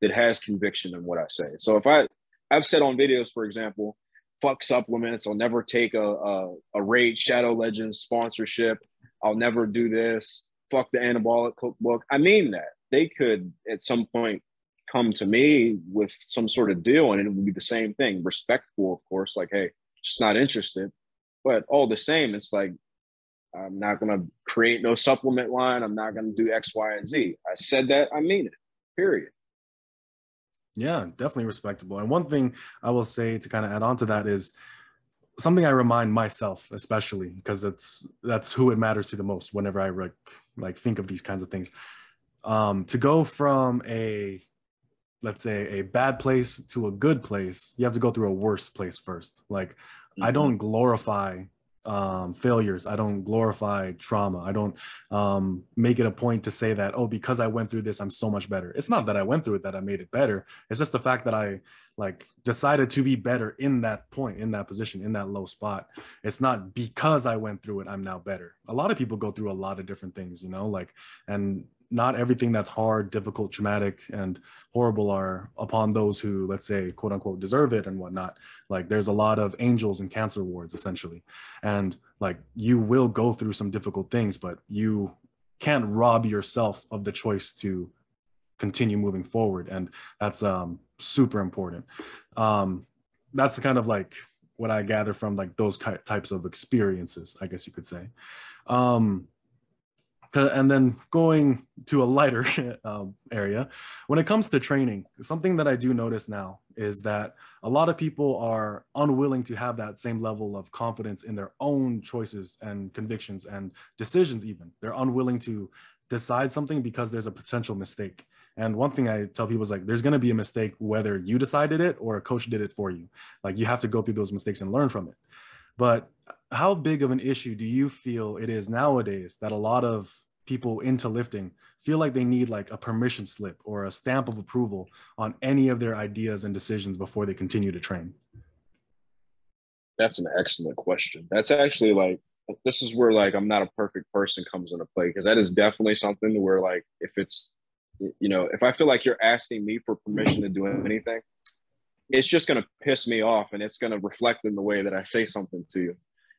that has conviction in what I say. So if I, I've said on videos, for example, fuck supplements, I'll never take a, a, a Raid Shadow Legends sponsorship, I'll never do this, fuck the anabolic cookbook. I mean that. They could at some point come to me with some sort of deal and it would be the same thing. Respectful, of course, like, hey, just not interested. But all the same, it's like, I'm not going to create no supplement line. I'm not going to do X, Y, and Z. I said that. I mean it, period. Yeah, definitely respectable. And one thing I will say to kind of add on to that is something I remind myself, especially because it's that's who it matters to the most whenever I re- like think of these kinds of things. Um, to go from a, let's say, a bad place to a good place, you have to go through a worse place first. Like, mm-hmm. I don't glorify um failures. I don't glorify trauma. I don't um make it a point to say that, oh, because I went through this, I'm so much better. It's not that I went through it that I made it better. It's just the fact that I like decided to be better in that point, in that position, in that low spot. It's not because I went through it, I'm now better. A lot of people go through a lot of different things, you know, like, and not everything that's hard, difficult, traumatic, and horrible are upon those who, let's say, quote unquote, deserve it and whatnot. Like, there's a lot of angels in cancer wards, essentially. And like, you will go through some difficult things, but you can't rob yourself of the choice to continue moving forward. And that's um, super important. Um, that's kind of like what I gather from like those types of experiences, I guess you could say. Um, And then going to a lighter um, area, when it comes to training, something that I do notice now is that a lot of people are unwilling to have that same level of confidence in their own choices and convictions and decisions even. They're unwilling to decide something because there's a potential mistake. And one thing I tell people is like, there's going to be a mistake whether you decided it or a coach did it for you. Like, you have to go through those mistakes and learn from it. But how big of an issue do you feel it is nowadays that a lot of people into lifting feel like they need like a permission slip or a stamp of approval on any of their ideas and decisions before they continue to train? That's an excellent question. That's actually like, this is where like I'm not a perfect person comes into play, because that is definitely something where like, if it's, you know, if I feel like you're asking me for permission to do anything, it's just going to piss me off, and it's going to reflect in the way that I say something to you.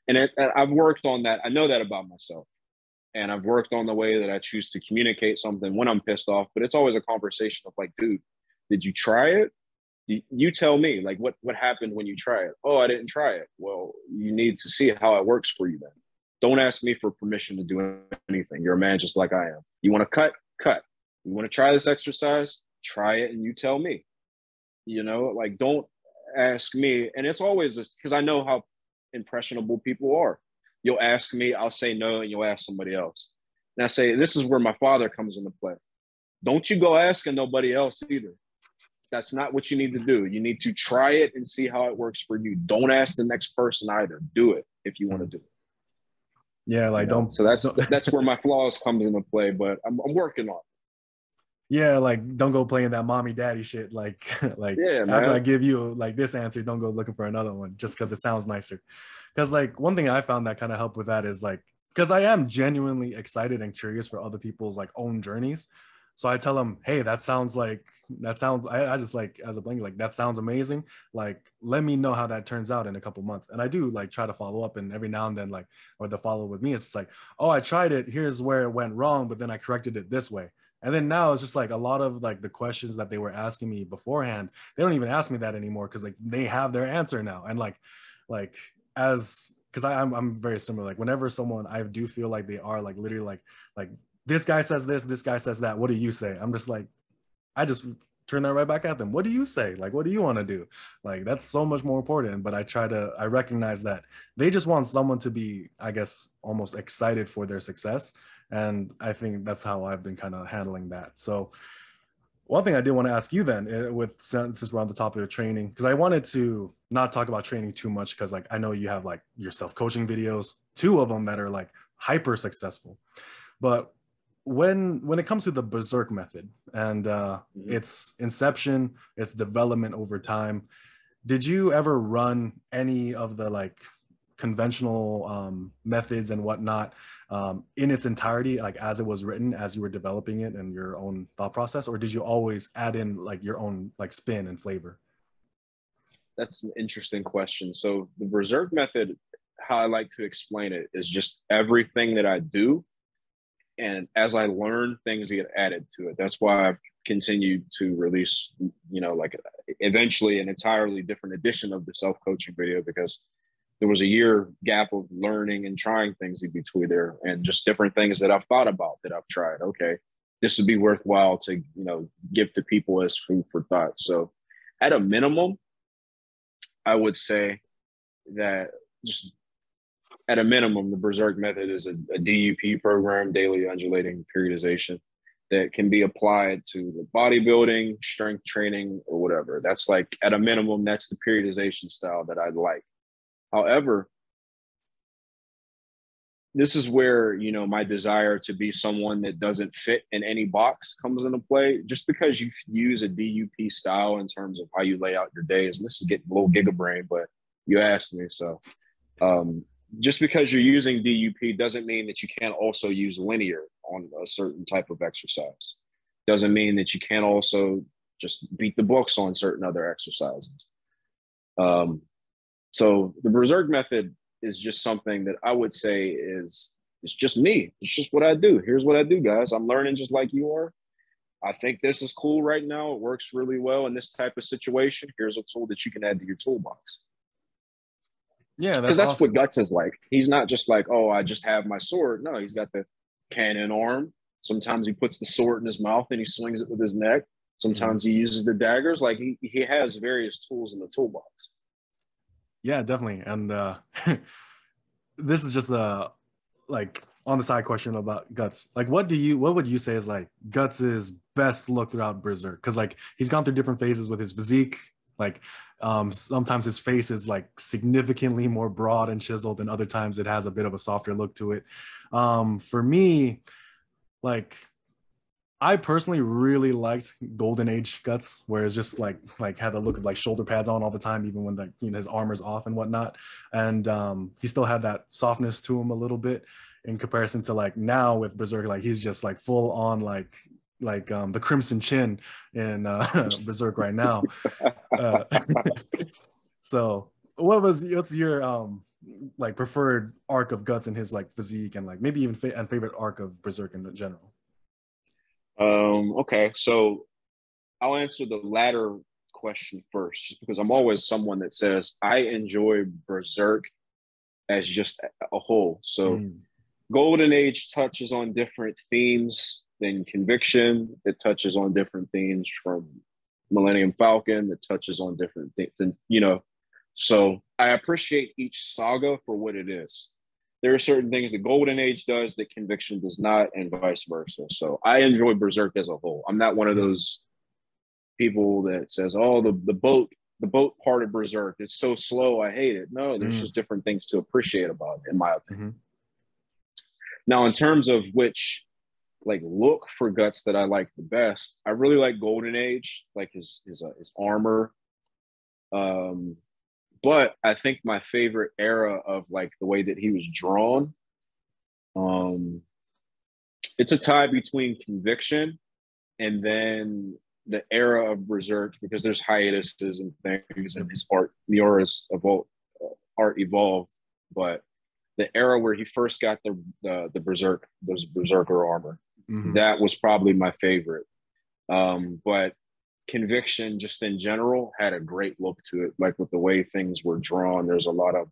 And it, I've worked on that. I know that about myself. And I've worked on the way that I choose to communicate something when I'm pissed off. But it's always a conversation of like, dude, did you try it? You, you tell me, like, what, what happened when you try it? Oh, I didn't try it. Well, you need to see how it works for you then. Don't ask me for permission to do anything. You're a man just like I am. You want to cut? Cut. You want to try this exercise? Try it, and you tell me. You know, like, don't ask me. And it's always this, because I know how impressionable people are. You'll ask me, I'll say no, and you'll ask somebody else. And I say, this is where my father comes into play. Don't you go asking nobody else either. That's not what you need to do. You need to try it and see how it works for you. Don't ask the next person either. Do it if you want to do it. Yeah, like, you know? don't. So that's don't. That's where my flaws comes into play, but I'm, I'm working on it. Yeah, like, don't go playing that mommy daddy shit. Like, like yeah, after I give you like this answer, don't go looking for another one just because it sounds nicer. Because like, one thing I found that kind of helped with that is like, because I am genuinely excited and curious for other people's like own journeys. So I tell them, hey, that sounds like, that sounds, I, I just like, as a blanket, like, that sounds amazing. Like, let me know how that turns out in a couple months. And I do like try to follow up, and every now and then, like, or the follow with me, it's like, oh, I tried it. Here's where it went wrong, but then I corrected it this way. And then now it's just like a lot of like the questions that they were asking me beforehand, they don't even ask me that anymore, because like they have their answer now. And like, like as, because I'm, I'm very similar. Like, whenever someone, I do feel like they are like literally like, like this guy says this, this guy says that, what do you say? I'm just like, I just turn that right back at them. What do you say? Like, what do you want to do? Like, that's so much more important. But I try to, I recognize that they just want someone to be, I guess, almost excited for their success. And I think that's how I've been kind of handling that. So one thing I did want to ask you then, with since we're on the topic of training, because I wanted to not talk about training too much, because like I know you have like your self-coaching videos, two of them that are like hyper successful. But when when it comes to the Berserk method and uh, mm-hmm. its inception, its development over time, did you ever run any of the like conventional um, methods and whatnot um, in its entirety, like as it was written, as you were developing it and your own thought process? Or did you always add in like your own like spin and flavor? That's an interesting question. So the Berserk method, how I like to explain it, is just everything that I do, and as I learn, things get added to it. That's why I've continued to release, you know, like eventually an entirely different edition of the self-coaching video, because there was a year gap of learning and trying things in between there, and just different things that I've thought about that I've tried. Okay, this would be worthwhile to, you know, give to people as food for thought. So at a minimum, I would say that just at a minimum, the Berserk method is a, a D U P program, daily undulating periodization, that can be applied to the bodybuilding, strength training, or whatever. That's like, at a minimum, that's the periodization style that I like. However, this is where, you know, my desire to be someone that doesn't fit in any box comes into play. Just because you use a D U P style in terms of how you lay out your days, and this is getting a little giga brain, but you asked me, so. Um, just because you're using D U P doesn't mean that you can't also use linear on a certain type of exercise. Doesn't mean that you can't also just beat the books on certain other exercises. Um, so the Berserk method is just something that I would say is, it's just me. It's just what I do. Here's what I do, guys. I'm learning just like you are. I think this is cool right now. It works really well in this type of situation. Here's a tool that you can add to your toolbox. Yeah, because that's, that's awesome. What Guts is like. He's not just like, oh, I just have my sword. No, he's got the cannon arm. Sometimes he puts the sword in his mouth and he swings it with his neck. Sometimes mm-hmm. he uses the daggers. Like he, he has various tools in the toolbox. Yeah, definitely. And uh, this is just uh, like on the side question about Guts. Like, what do you, what would you say is like Guts's best look throughout Berserk? Because like he's gone through different phases with his physique. Like um, sometimes his face is like significantly more broad and chiseled, and other times it has a bit of a softer look to it. Um, for me, like I personally really liked Golden Age Guts, where it's just like like had the look of like shoulder pads on all the time, even when like you know his armor's off and whatnot, and um, he still had that softness to him a little bit in comparison to like now with Berserk, like he's just like full on like. like um, the crimson chin in uh, Berserk right now. Uh, so what was, what's your um, like preferred arc of Guts and his like physique, and like maybe even fa and favorite arc of Berserk in general? Um, okay, so I'll answer the latter question first, just because I'm always someone that says I enjoy Berserk as just a whole. So mm. Golden Age touches on different themes than Conviction. It touches on different themes from Millennium Falcon. It touches on different things, and you know, so I appreciate each saga for what it is. There are certain things that Golden Age does that Conviction does not, and vice versa. So I enjoy Berserk as a whole. I'm not one of those people that says, oh, the, the boat the boat part of Berserk is so slow, I hate it. No, there's mm. just different things to appreciate about it, in my opinion. Mm-hmm. Now, in terms of which like look for Guts that I like the best, I really like Golden Age, like his his, uh, his armor. Um, but I think my favorite era of like the way that he was drawn, um, it's a tie between Conviction and then the era of Berserk, because there's hiatuses and things, and his art, the aura's evol art evolved, but the era where he first got the uh, the Berserk, those Berserker armor. Mm-hmm. That was probably my favorite. Um, but Conviction, just in general, had a great look to it. Like with the way things were drawn, there's a lot of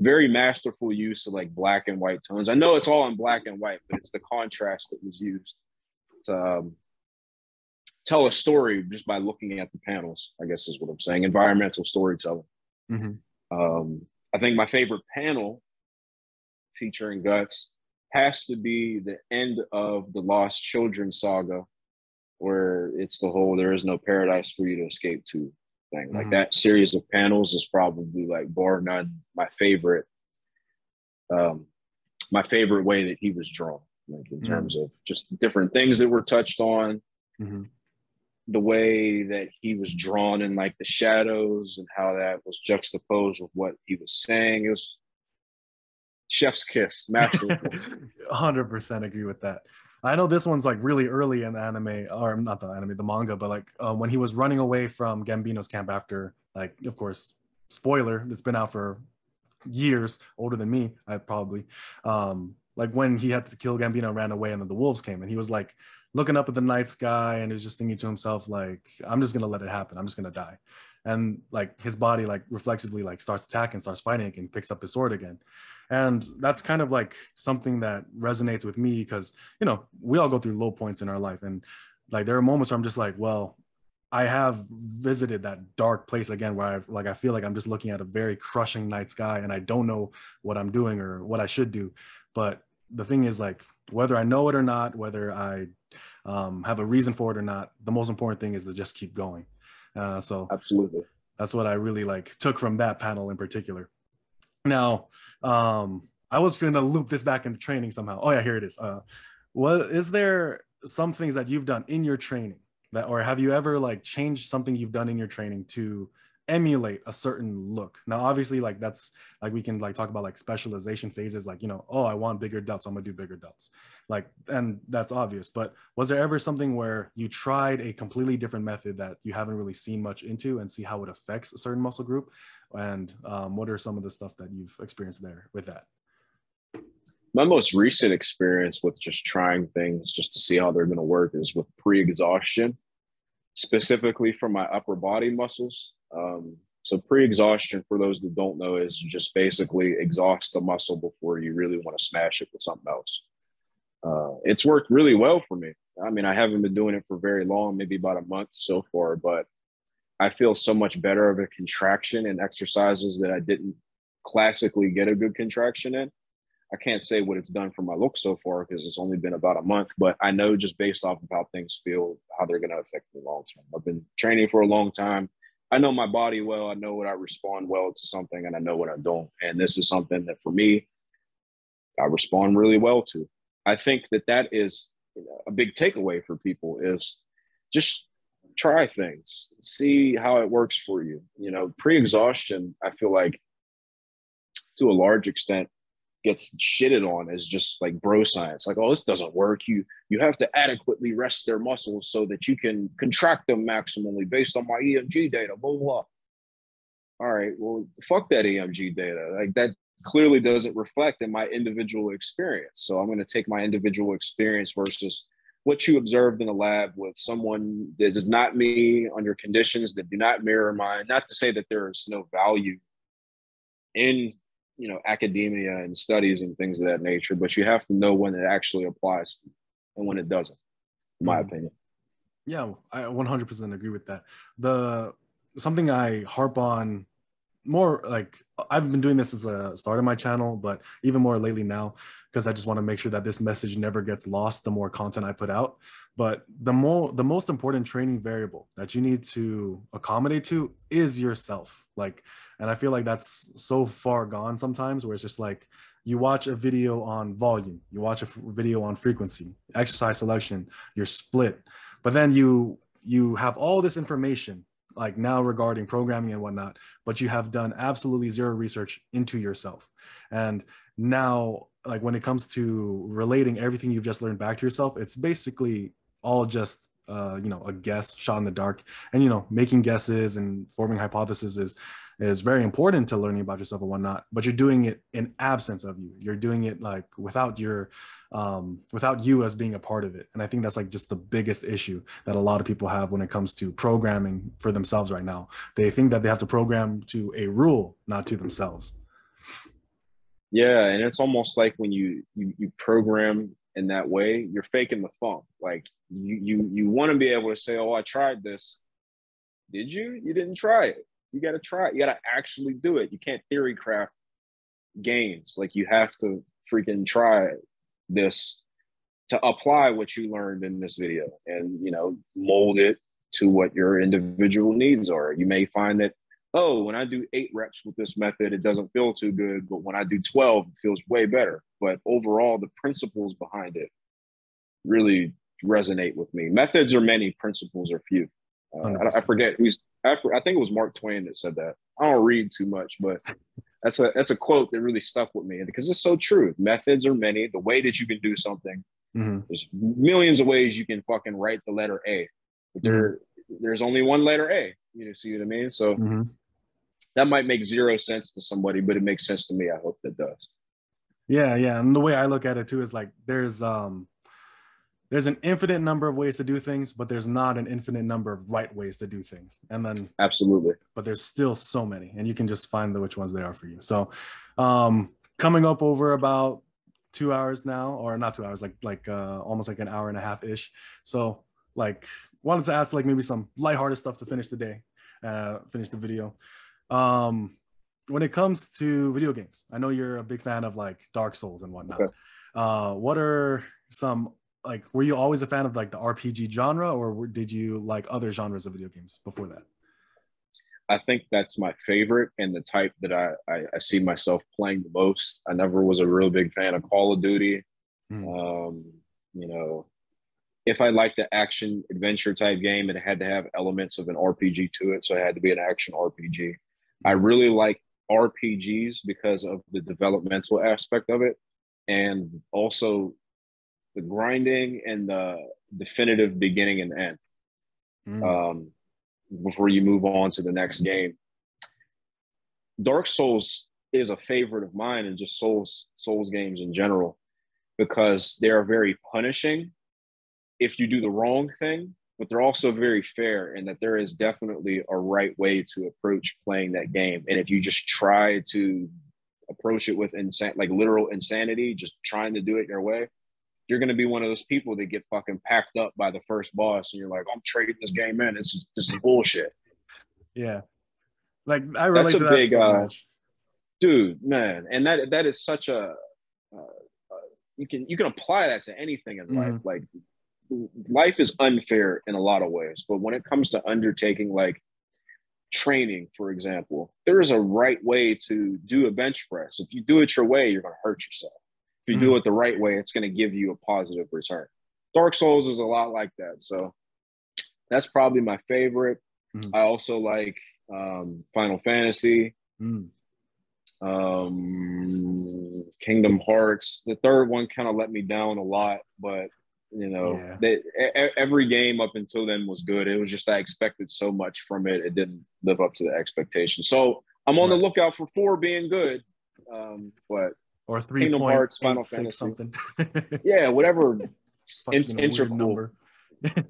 very masterful use of like black and white tones. I know it's all in black and white, but it's the contrast that was used to um, tell a story just by looking at the panels, I guess is what I'm saying. Environmental storytelling. Mm-hmm. um, I think my favorite panel featuring Guts has to be the end of the Lost Children saga, where it's the whole there is no paradise for you to escape to thing. Mm-hmm. Like that series of panels is probably like bar none my favorite um my favorite way that he was drawn, like in mm-hmm. terms of just different things that were touched on, mm-hmm. the way that he was drawn in like the shadows and how that was juxtaposed with what he was saying. It was chef's kiss, masterful. one hundred percent agree with that. I know this one's like really early in the anime, or not the anime, the manga, but like uh, when he was running away from Gambino's camp after, like, of course, spoiler, it's been out for years, older than me, I probably. Um, like when he had to kill Gambino, ran away, and then the wolves came, and he was like looking up at the night sky, and he was just thinking to himself, like, I'm just gonna let it happen. I'm just gonna die. and like his body like reflexively like starts attacking, starts fighting and picks up his sword again. And that's kind of like something that resonates with me, because you know we all go through low points in our life, and like there are moments where I'm just like, well, I have visited that dark place again, where I've like, I feel like I'm just looking at a very crushing night sky and I don't know what I'm doing or what I should do. But the thing is, like, whether I know it or not, whether I um, have a reason for it or not, the most important thing is to just keep going. Uh, so absolutely, that's what I really like took from that panel in particular. Now, um, I was going to loop this back into training somehow. Oh yeah, here it is. Uh, what, is there some things that you've done in your training that, or have you ever like changed something you've done in your training to emulate a certain look? Now, obviously, like that's like, we can like talk about like specialization phases, like, you know, oh, I want bigger delts, I'm gonna do bigger delts. Like, and that's obvious, but was there ever something where you tried a completely different method that you haven't really seen much into and see how it affects a certain muscle group? And um, what are some of the stuff that you've experienced there with that? My most recent experience with just trying things just to see how they're gonna work is with pre-exhaustion, specifically for my upper body muscles. Um, so pre-exhaustion, for those that don't know, is just basically exhaust the muscle before you really want to smash it with something else. Uh, it's worked really well for me. I mean, I haven't been doing it for very long, maybe about a month so far, but I feel so much better of a contraction in exercises that I didn't classically get a good contraction in. I can't say what it's done for my look so far because it's only been about a month, but I know just based off of how things feel, how they're going to affect me long term. I've been training for a long time. I know my body well. I know what I respond well to something, and I know what I don't. And this is something that for me, I respond really well to. I think that that is a big takeaway for people, is just try things, see how it works for you. You know, pre-exhaustion, I feel like to a large extent gets shitted on as just like bro science. Like, oh, this doesn't work. You you have to adequately rest their muscles so that you can contract them maximally based on my E M G data, blah, blah. All right, well, fuck that E M G data. Like that clearly doesn't reflect in my individual experience. So I'm gonna take my individual experience versus what you observed in a lab with someone that is not me, under conditions that do not mirror mine. Not to say that there is no value in you know, academia and studies and things of that nature, but you have to know when it actually applies to you and when it doesn't, in my mm. opinion. Yeah, I one hundred percent agree with that. The something I harp on more, like I've been doing this as a start of my channel, but even more lately now, because I just want to make sure that this message never gets lost the more content I put out. But the more, the most important training variable that you need to accommodate to is yourself. Like, and I feel like that's so far gone sometimes, where it's just like, you watch a video on volume, you watch a video on frequency, exercise selection, your split, but then you, you have all this information like now regarding programming and whatnot, but you have done absolutely zero research into yourself. And now, like when it comes to relating everything you've just learned back to yourself, it's basically all just, uh, you know, a guess shot in the dark. And, you know, making guesses and forming hypotheses is, is very important to learning about yourself and whatnot, but you're doing it in absence of you. You're doing it like without your, um, without you as being a part of it. And I think that's like just the biggest issue that a lot of people have when it comes to programming for themselves right now. They think that they have to program to a rule, not to themselves. Yeah, and it's almost like when you, you you program in that way, you're faking the funk. Like you you you want to be able to say, "Oh, I tried this." Did you? You didn't try it. You got to try it. You got to actually do it. You can't theory craft games. Like you have to freaking try this to apply what you learned in this video, and you know, mold it to what your individual needs are. You may find that, oh, when I do eight reps with this method, it doesn't feel too good, but when I do twelve, it feels way better. But overall, the principles behind it really resonate with me. Methods are many, principles are few. Uh, I, I forget who's, I, I think it was Mark Twain that said that. I don't read too much, but that's a, that's a quote that really stuck with me because it's so true. Methods are many. The way that you can do something, mm-hmm. there's millions of ways you can fucking write the letter A. But mm-hmm. there, there's only one letter A, you know, see what I mean? So mm-hmm. that might make zero sense to somebody, but it makes sense to me. I hope that does. Yeah, yeah. And the way I look at it too is like there's um there's an infinite number of ways to do things, but there's not an infinite number of right ways to do things. And then absolutely, but there's still so many, and you can just find the which ones they are for you. So um, coming up over about two hours now, or not two hours, like like uh, almost like an hour and a half ish. So like wanted to ask like maybe some lighthearted stuff to finish the day, uh, finish the video. Um, when it comes to video games, I know you're a big fan of like Dark Souls and whatnot. Okay. Uh, what are some, like, were you always a fan of like the R P G genre, or did you like other genres of video games before that? I think that's my favorite and the type that I, I, I see myself playing the most. I never was a real big fan of Call of Duty. Mm. Um, you know, if I liked the action adventure type game, it had to have elements of an R P G to it. So it had to be an action R P G. I really like R P Gs because of the developmental aspect of it, and also the grinding and the definitive beginning and end. Mm. Um, before you move on to the next game. Dark Souls is a favorite of mine, and just Souls, Souls games in general, because they are very punishing if you do the wrong thing, but they're also very fair in that there is definitely a right way to approach playing that game. And if you just try to approach it with insane, like literal insanity, just trying to do it your way, you're going to be one of those people that get fucking packed up by the first boss, and you're like, I'm trading this game in. This is, this is bullshit. Yeah. Like, I relate That's to a that big, so uh, much. Dude, man. And that that is such a, uh, uh, you can you can apply that to anything in mm-hmm. life. Like, life is unfair in a lot of ways, but when it comes to undertaking, like, training, for example, there is a right way to do a bench press. If you do it your way, you're going to hurt yourself. If you do it the right way, it's going to give you a positive return. Dark Souls is a lot like that. So that's probably my favorite. Mm. I also like um, Final Fantasy, mm. um, Kingdom Hearts. The third one kind of let me down a lot, but you know, yeah. they, e- every game up until then was good. It was just I expected so much from it. It didn't live up to the expectation. So I'm on the lookout for four being good, um, but... Or three Hearts, Final Fantasy, something. Yeah, whatever. In, integral number,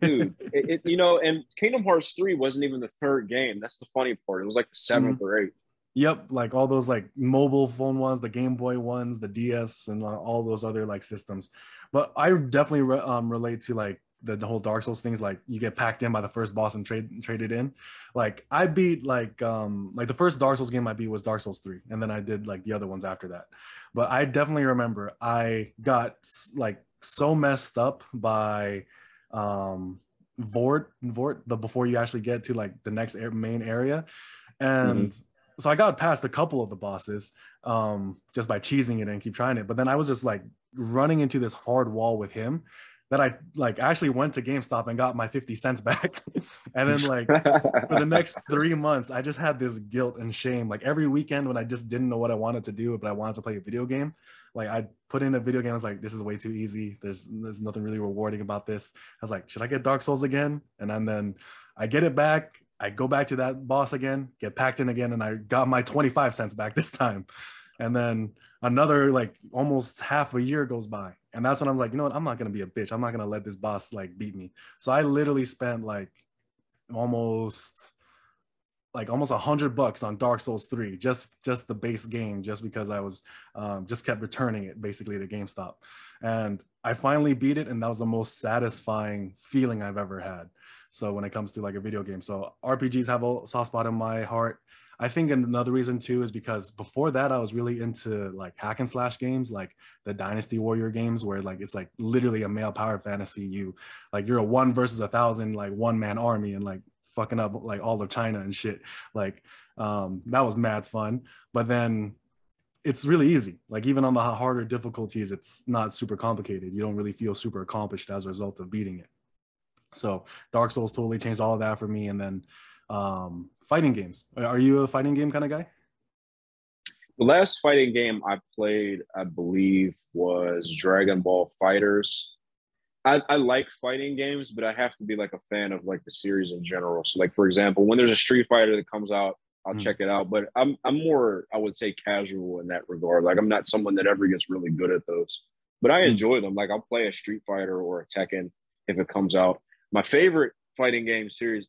dude. It, it, you know, and Kingdom Hearts three wasn't even the third game. That's the funny part. It was like the seventh mm-hmm. or eighth. Yep, like all those like mobile phone ones, the Game Boy ones, the D S, and all those other like systems. But I definitely re- um, relate to like the, the whole Dark Souls things. Like you get packed in by the first boss and trade traded in. Like I beat like um like the first Dark Souls game I beat was Dark Souls three, and then I did like the other ones after that. But I definitely remember I got like so messed up by um Vort Vort the before you actually get to like the next air, main area, and. Mm-hmm. So I got past a couple of the bosses um, just by cheesing it and keep trying it. But then I was just like running into this hard wall with him that I like actually went to GameStop and got my fifty cents back. And then like for the next three months, I just had this guilt and shame. Like every weekend when I just didn't know what I wanted to do, but I wanted to play a video game. Like I put in a video game. I was like, this is way too easy. There's, there's nothing really rewarding about this. I was like, should I get Dark Souls again? And then, then I get it back. I go back to that boss again, get packed in again, and I got my twenty-five cents back this time. And then another, like, almost half a year goes by. And that's when I'm like, you know what? I'm not going to be a bitch. I'm not going to let this boss, like, beat me. So I literally spent, like, almost, like, almost a hundred bucks on Dark Souls three, just just the base game, just because I was, um, just kept returning it, basically, to GameStop. And I finally beat it, and that was the most satisfying feeling I've ever had. So when it comes to like a video game, so R P Gs have a soft spot in my heart. I think another reason too is because before that I was really into like hack and slash games, like the Dynasty Warrior games, where like it's like literally a male power fantasy. You like you're a one versus a thousand like one man army and like fucking up like all of China and shit. Like um, that was mad fun. But then it's really easy. Like even on the harder difficulties, it's not super complicated. You don't really feel super accomplished as a result of beating it. So Dark Souls totally changed all of that for me. And then um, fighting games. Are you a fighting game kind of guy? The last fighting game I played, I believe, was Dragon Ball Fighters. I, I like fighting games, but I have to be like a fan of like the series in general. So like, for example, when there's a Street Fighter that comes out, I'll mm-hmm. check it out. But I'm I'm more, I would say, casual in that regard. Like I'm not someone that ever gets really good at those. but I enjoy them. Like, I'll play a Street Fighter or a Tekken if it comes out. My favorite fighting game series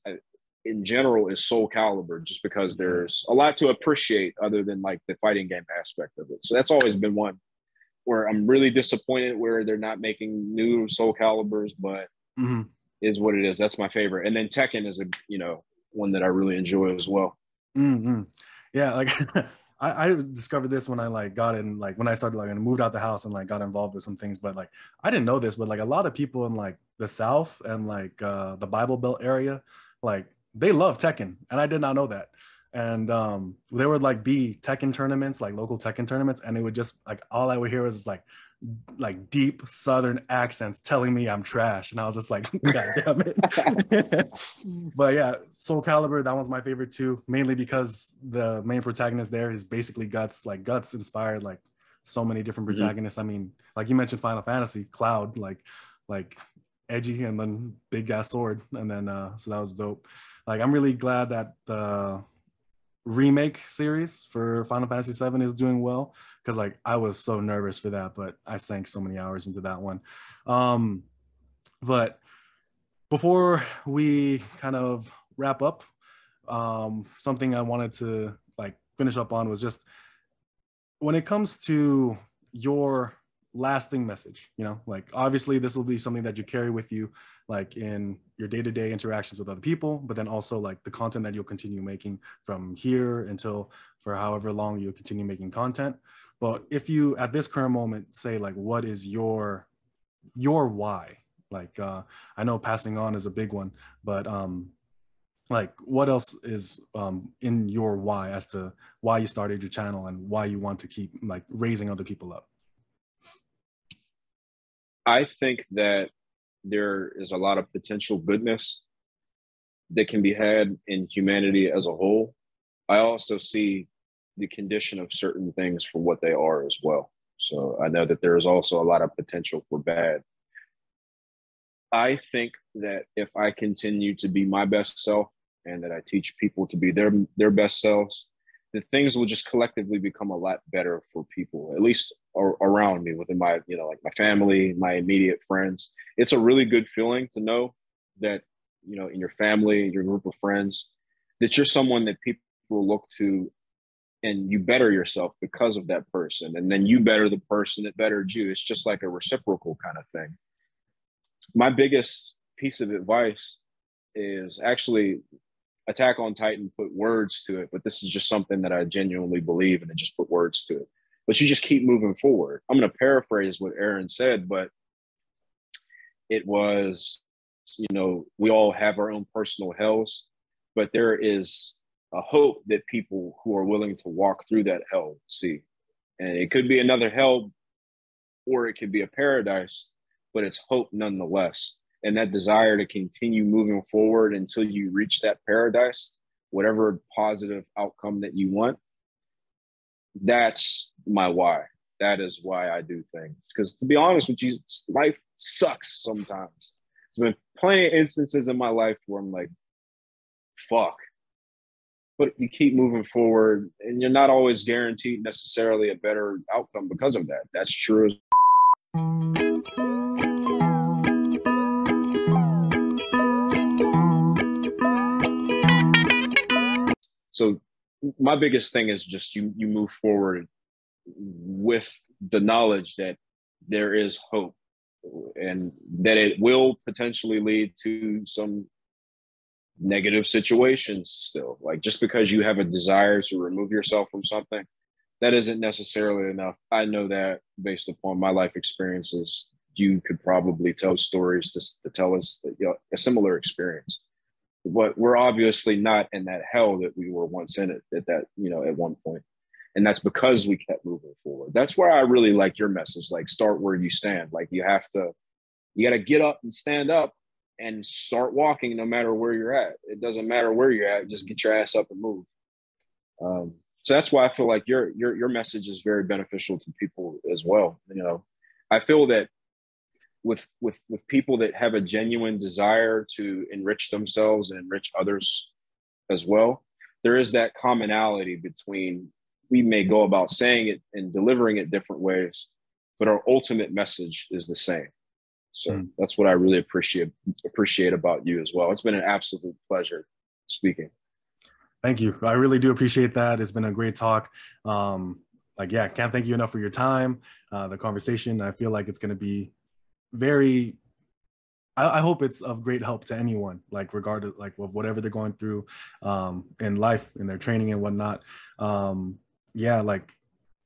in general is Soul Calibur, just because there's a lot to appreciate other than like the fighting game aspect of it. So that's always been one where I'm really disappointed where they're not making new Soul Caliburs, but mm-hmm. is what it is. That's my favorite. And then Tekken is a, you know, one that I really enjoy as well. Mm-hmm. Yeah, like I, I discovered this when I like got in, like when I started like and moved out the house and like got involved with some things, but like I didn't know this, but like a lot of people in like the South and like uh, the Bible Belt area, like they love Tekken, and I did not know that. And um, there would like be Tekken tournaments, like local Tekken tournaments, and it would just like all I would hear was like like deep Southern accents telling me I'm trash, and I was just like, God damn it. But yeah, Soul Calibur, that one's my favorite too, mainly because the main protagonist there is basically Guts. Like Guts inspired like so many different protagonists. Mm-hmm. I mean, like you mentioned Final Fantasy, Cloud, like like edgy and then big ass sword, and then uh, so that was dope. Like I'm really glad that the remake series for Final Fantasy seven is doing well, because like I was so nervous for that, but I sank so many hours into that one. Um, but before we kind of wrap up, um, something I wanted to like finish up on was just when it comes to your lasting message, you know, like obviously this will be something that you carry with you like in your day-to-day interactions with other people, but then also like the content that you'll continue making from here until for however long you'll continue making content. But if you at this current moment say like, what is your your why? Like uh I know passing on is a big one, but um like what else is um in your why as to why you started your channel and why you want to keep like raising other people up? I think that there is a lot of potential goodness that can be had in humanity as a whole. I also see the condition of certain things for what they are as well. So I know that there is also a lot of potential for bad. I think that if I continue to be my best self and that I teach people to be their, their best selves, the things will just collectively become a lot better for people, at least or, around me, within my, you know, like my family, my immediate friends. It's a really good feeling to know that, you know, in your family, your group of friends, that you're someone that people will look to and you better yourself because of that person. And then you better the person that bettered you. It's just like a reciprocal kind of thing. My biggest piece of advice is actually Attack on Titan put words to it, but this is just something that I genuinely believe and it just put words to it. But you just keep moving forward. I'm going to paraphrase what Aaron said, but it was, you know, we all have our own personal hells, but there is a hope that people who are willing to walk through that hell see. And it could be another hell or it could be a paradise, but it's hope nonetheless. And that desire to continue moving forward until you reach that paradise, whatever positive outcome that you want, that's my why. That is why I do things. Because to be honest with you, life sucks sometimes. There's been plenty of instances in my life where I'm like, fuck. But you keep moving forward and you're not always guaranteed necessarily a better outcome because of that. That's true as So my biggest thing is just you, you move forward with the knowledge that there is hope and that it will potentially lead to some negative situations still. Like just because you have a desire to remove yourself from something, that isn't necessarily enough. I know that based upon my life experiences, you could probably tell stories to, to tell us that, you know, a similar experience. But we're obviously not in that hell that we were once in it at that, you know, at one point. And that's because we kept moving forward. That's where I really like your message, like start where you stand. Like you have to, you got to get up and stand up and start walking no matter where you're at. It doesn't matter where you're at, just get your ass up and move. Um, so that's why I feel like your, your, your message is very beneficial to people as well. You know, I feel that with with with people that have a genuine desire to enrich themselves and enrich others as well, there is that commonality between, we may go about saying it and delivering it different ways, but our ultimate message is the same. So mm. that's what I really appreciate appreciate about you as well. It's been an absolute pleasure speaking. Thank you. I really do appreciate that. It's been a great talk. Um, like, yeah, can't thank you enough for your time, uh, the conversation. I feel like it's going to be very, I, I hope it's of great help to anyone, like regardless, like of whatever they're going through um, in life, in their training and whatnot. Um, yeah, like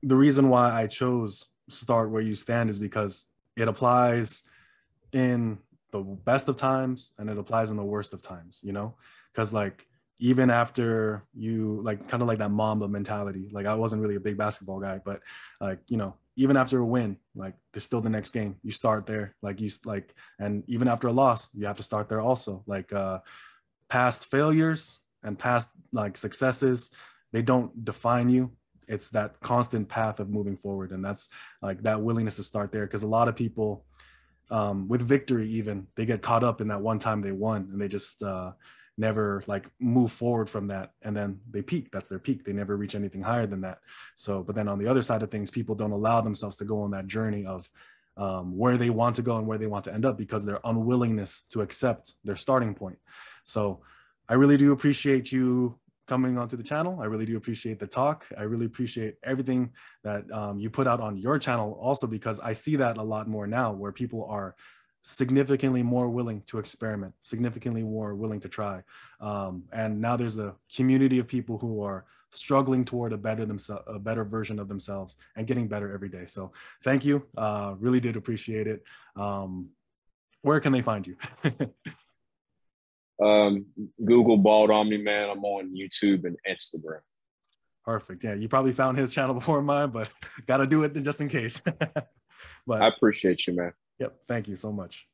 the reason why I chose Start Where You Stand is because it applies in the best of times and it applies in the worst of times, you know, because like, even after you, like kind of like that Mamba mentality, like I wasn't really a big basketball guy, but like, you know, even after a win, like there's still the next game, you start there, like you like, and even after a loss, you have to start there also, like uh, past failures and past like successes, they don't define you. It's that constant path of moving forward. And that's like that willingness to start there. Cause a lot of people um, with victory, even they get caught up in that one time they won and they just, uh, never like move forward from that, and then they peak. That's their peak. They never reach anything higher than that. So, but then on the other side of things, people don't allow themselves to go on that journey of um, where they want to go and where they want to end up because their unwillingness to accept their starting point. So I really do appreciate you coming onto the channel. I really do appreciate the talk. I really appreciate everything that um, you put out on your channel also, because I see that a lot more now where people are significantly more willing to experiment, significantly more willing to try. Um, and now there's a community of people who are struggling toward a better themselves, a better version of themselves and getting better every day. So thank you. Uh, really did appreciate it. Um, where can they find you? um, Google Bald Omni Man. I'm on YouTube and Instagram. Perfect. Yeah. You probably found his channel before mine, but got to do it just in case. But I appreciate you, man. Yep. Thank you so much.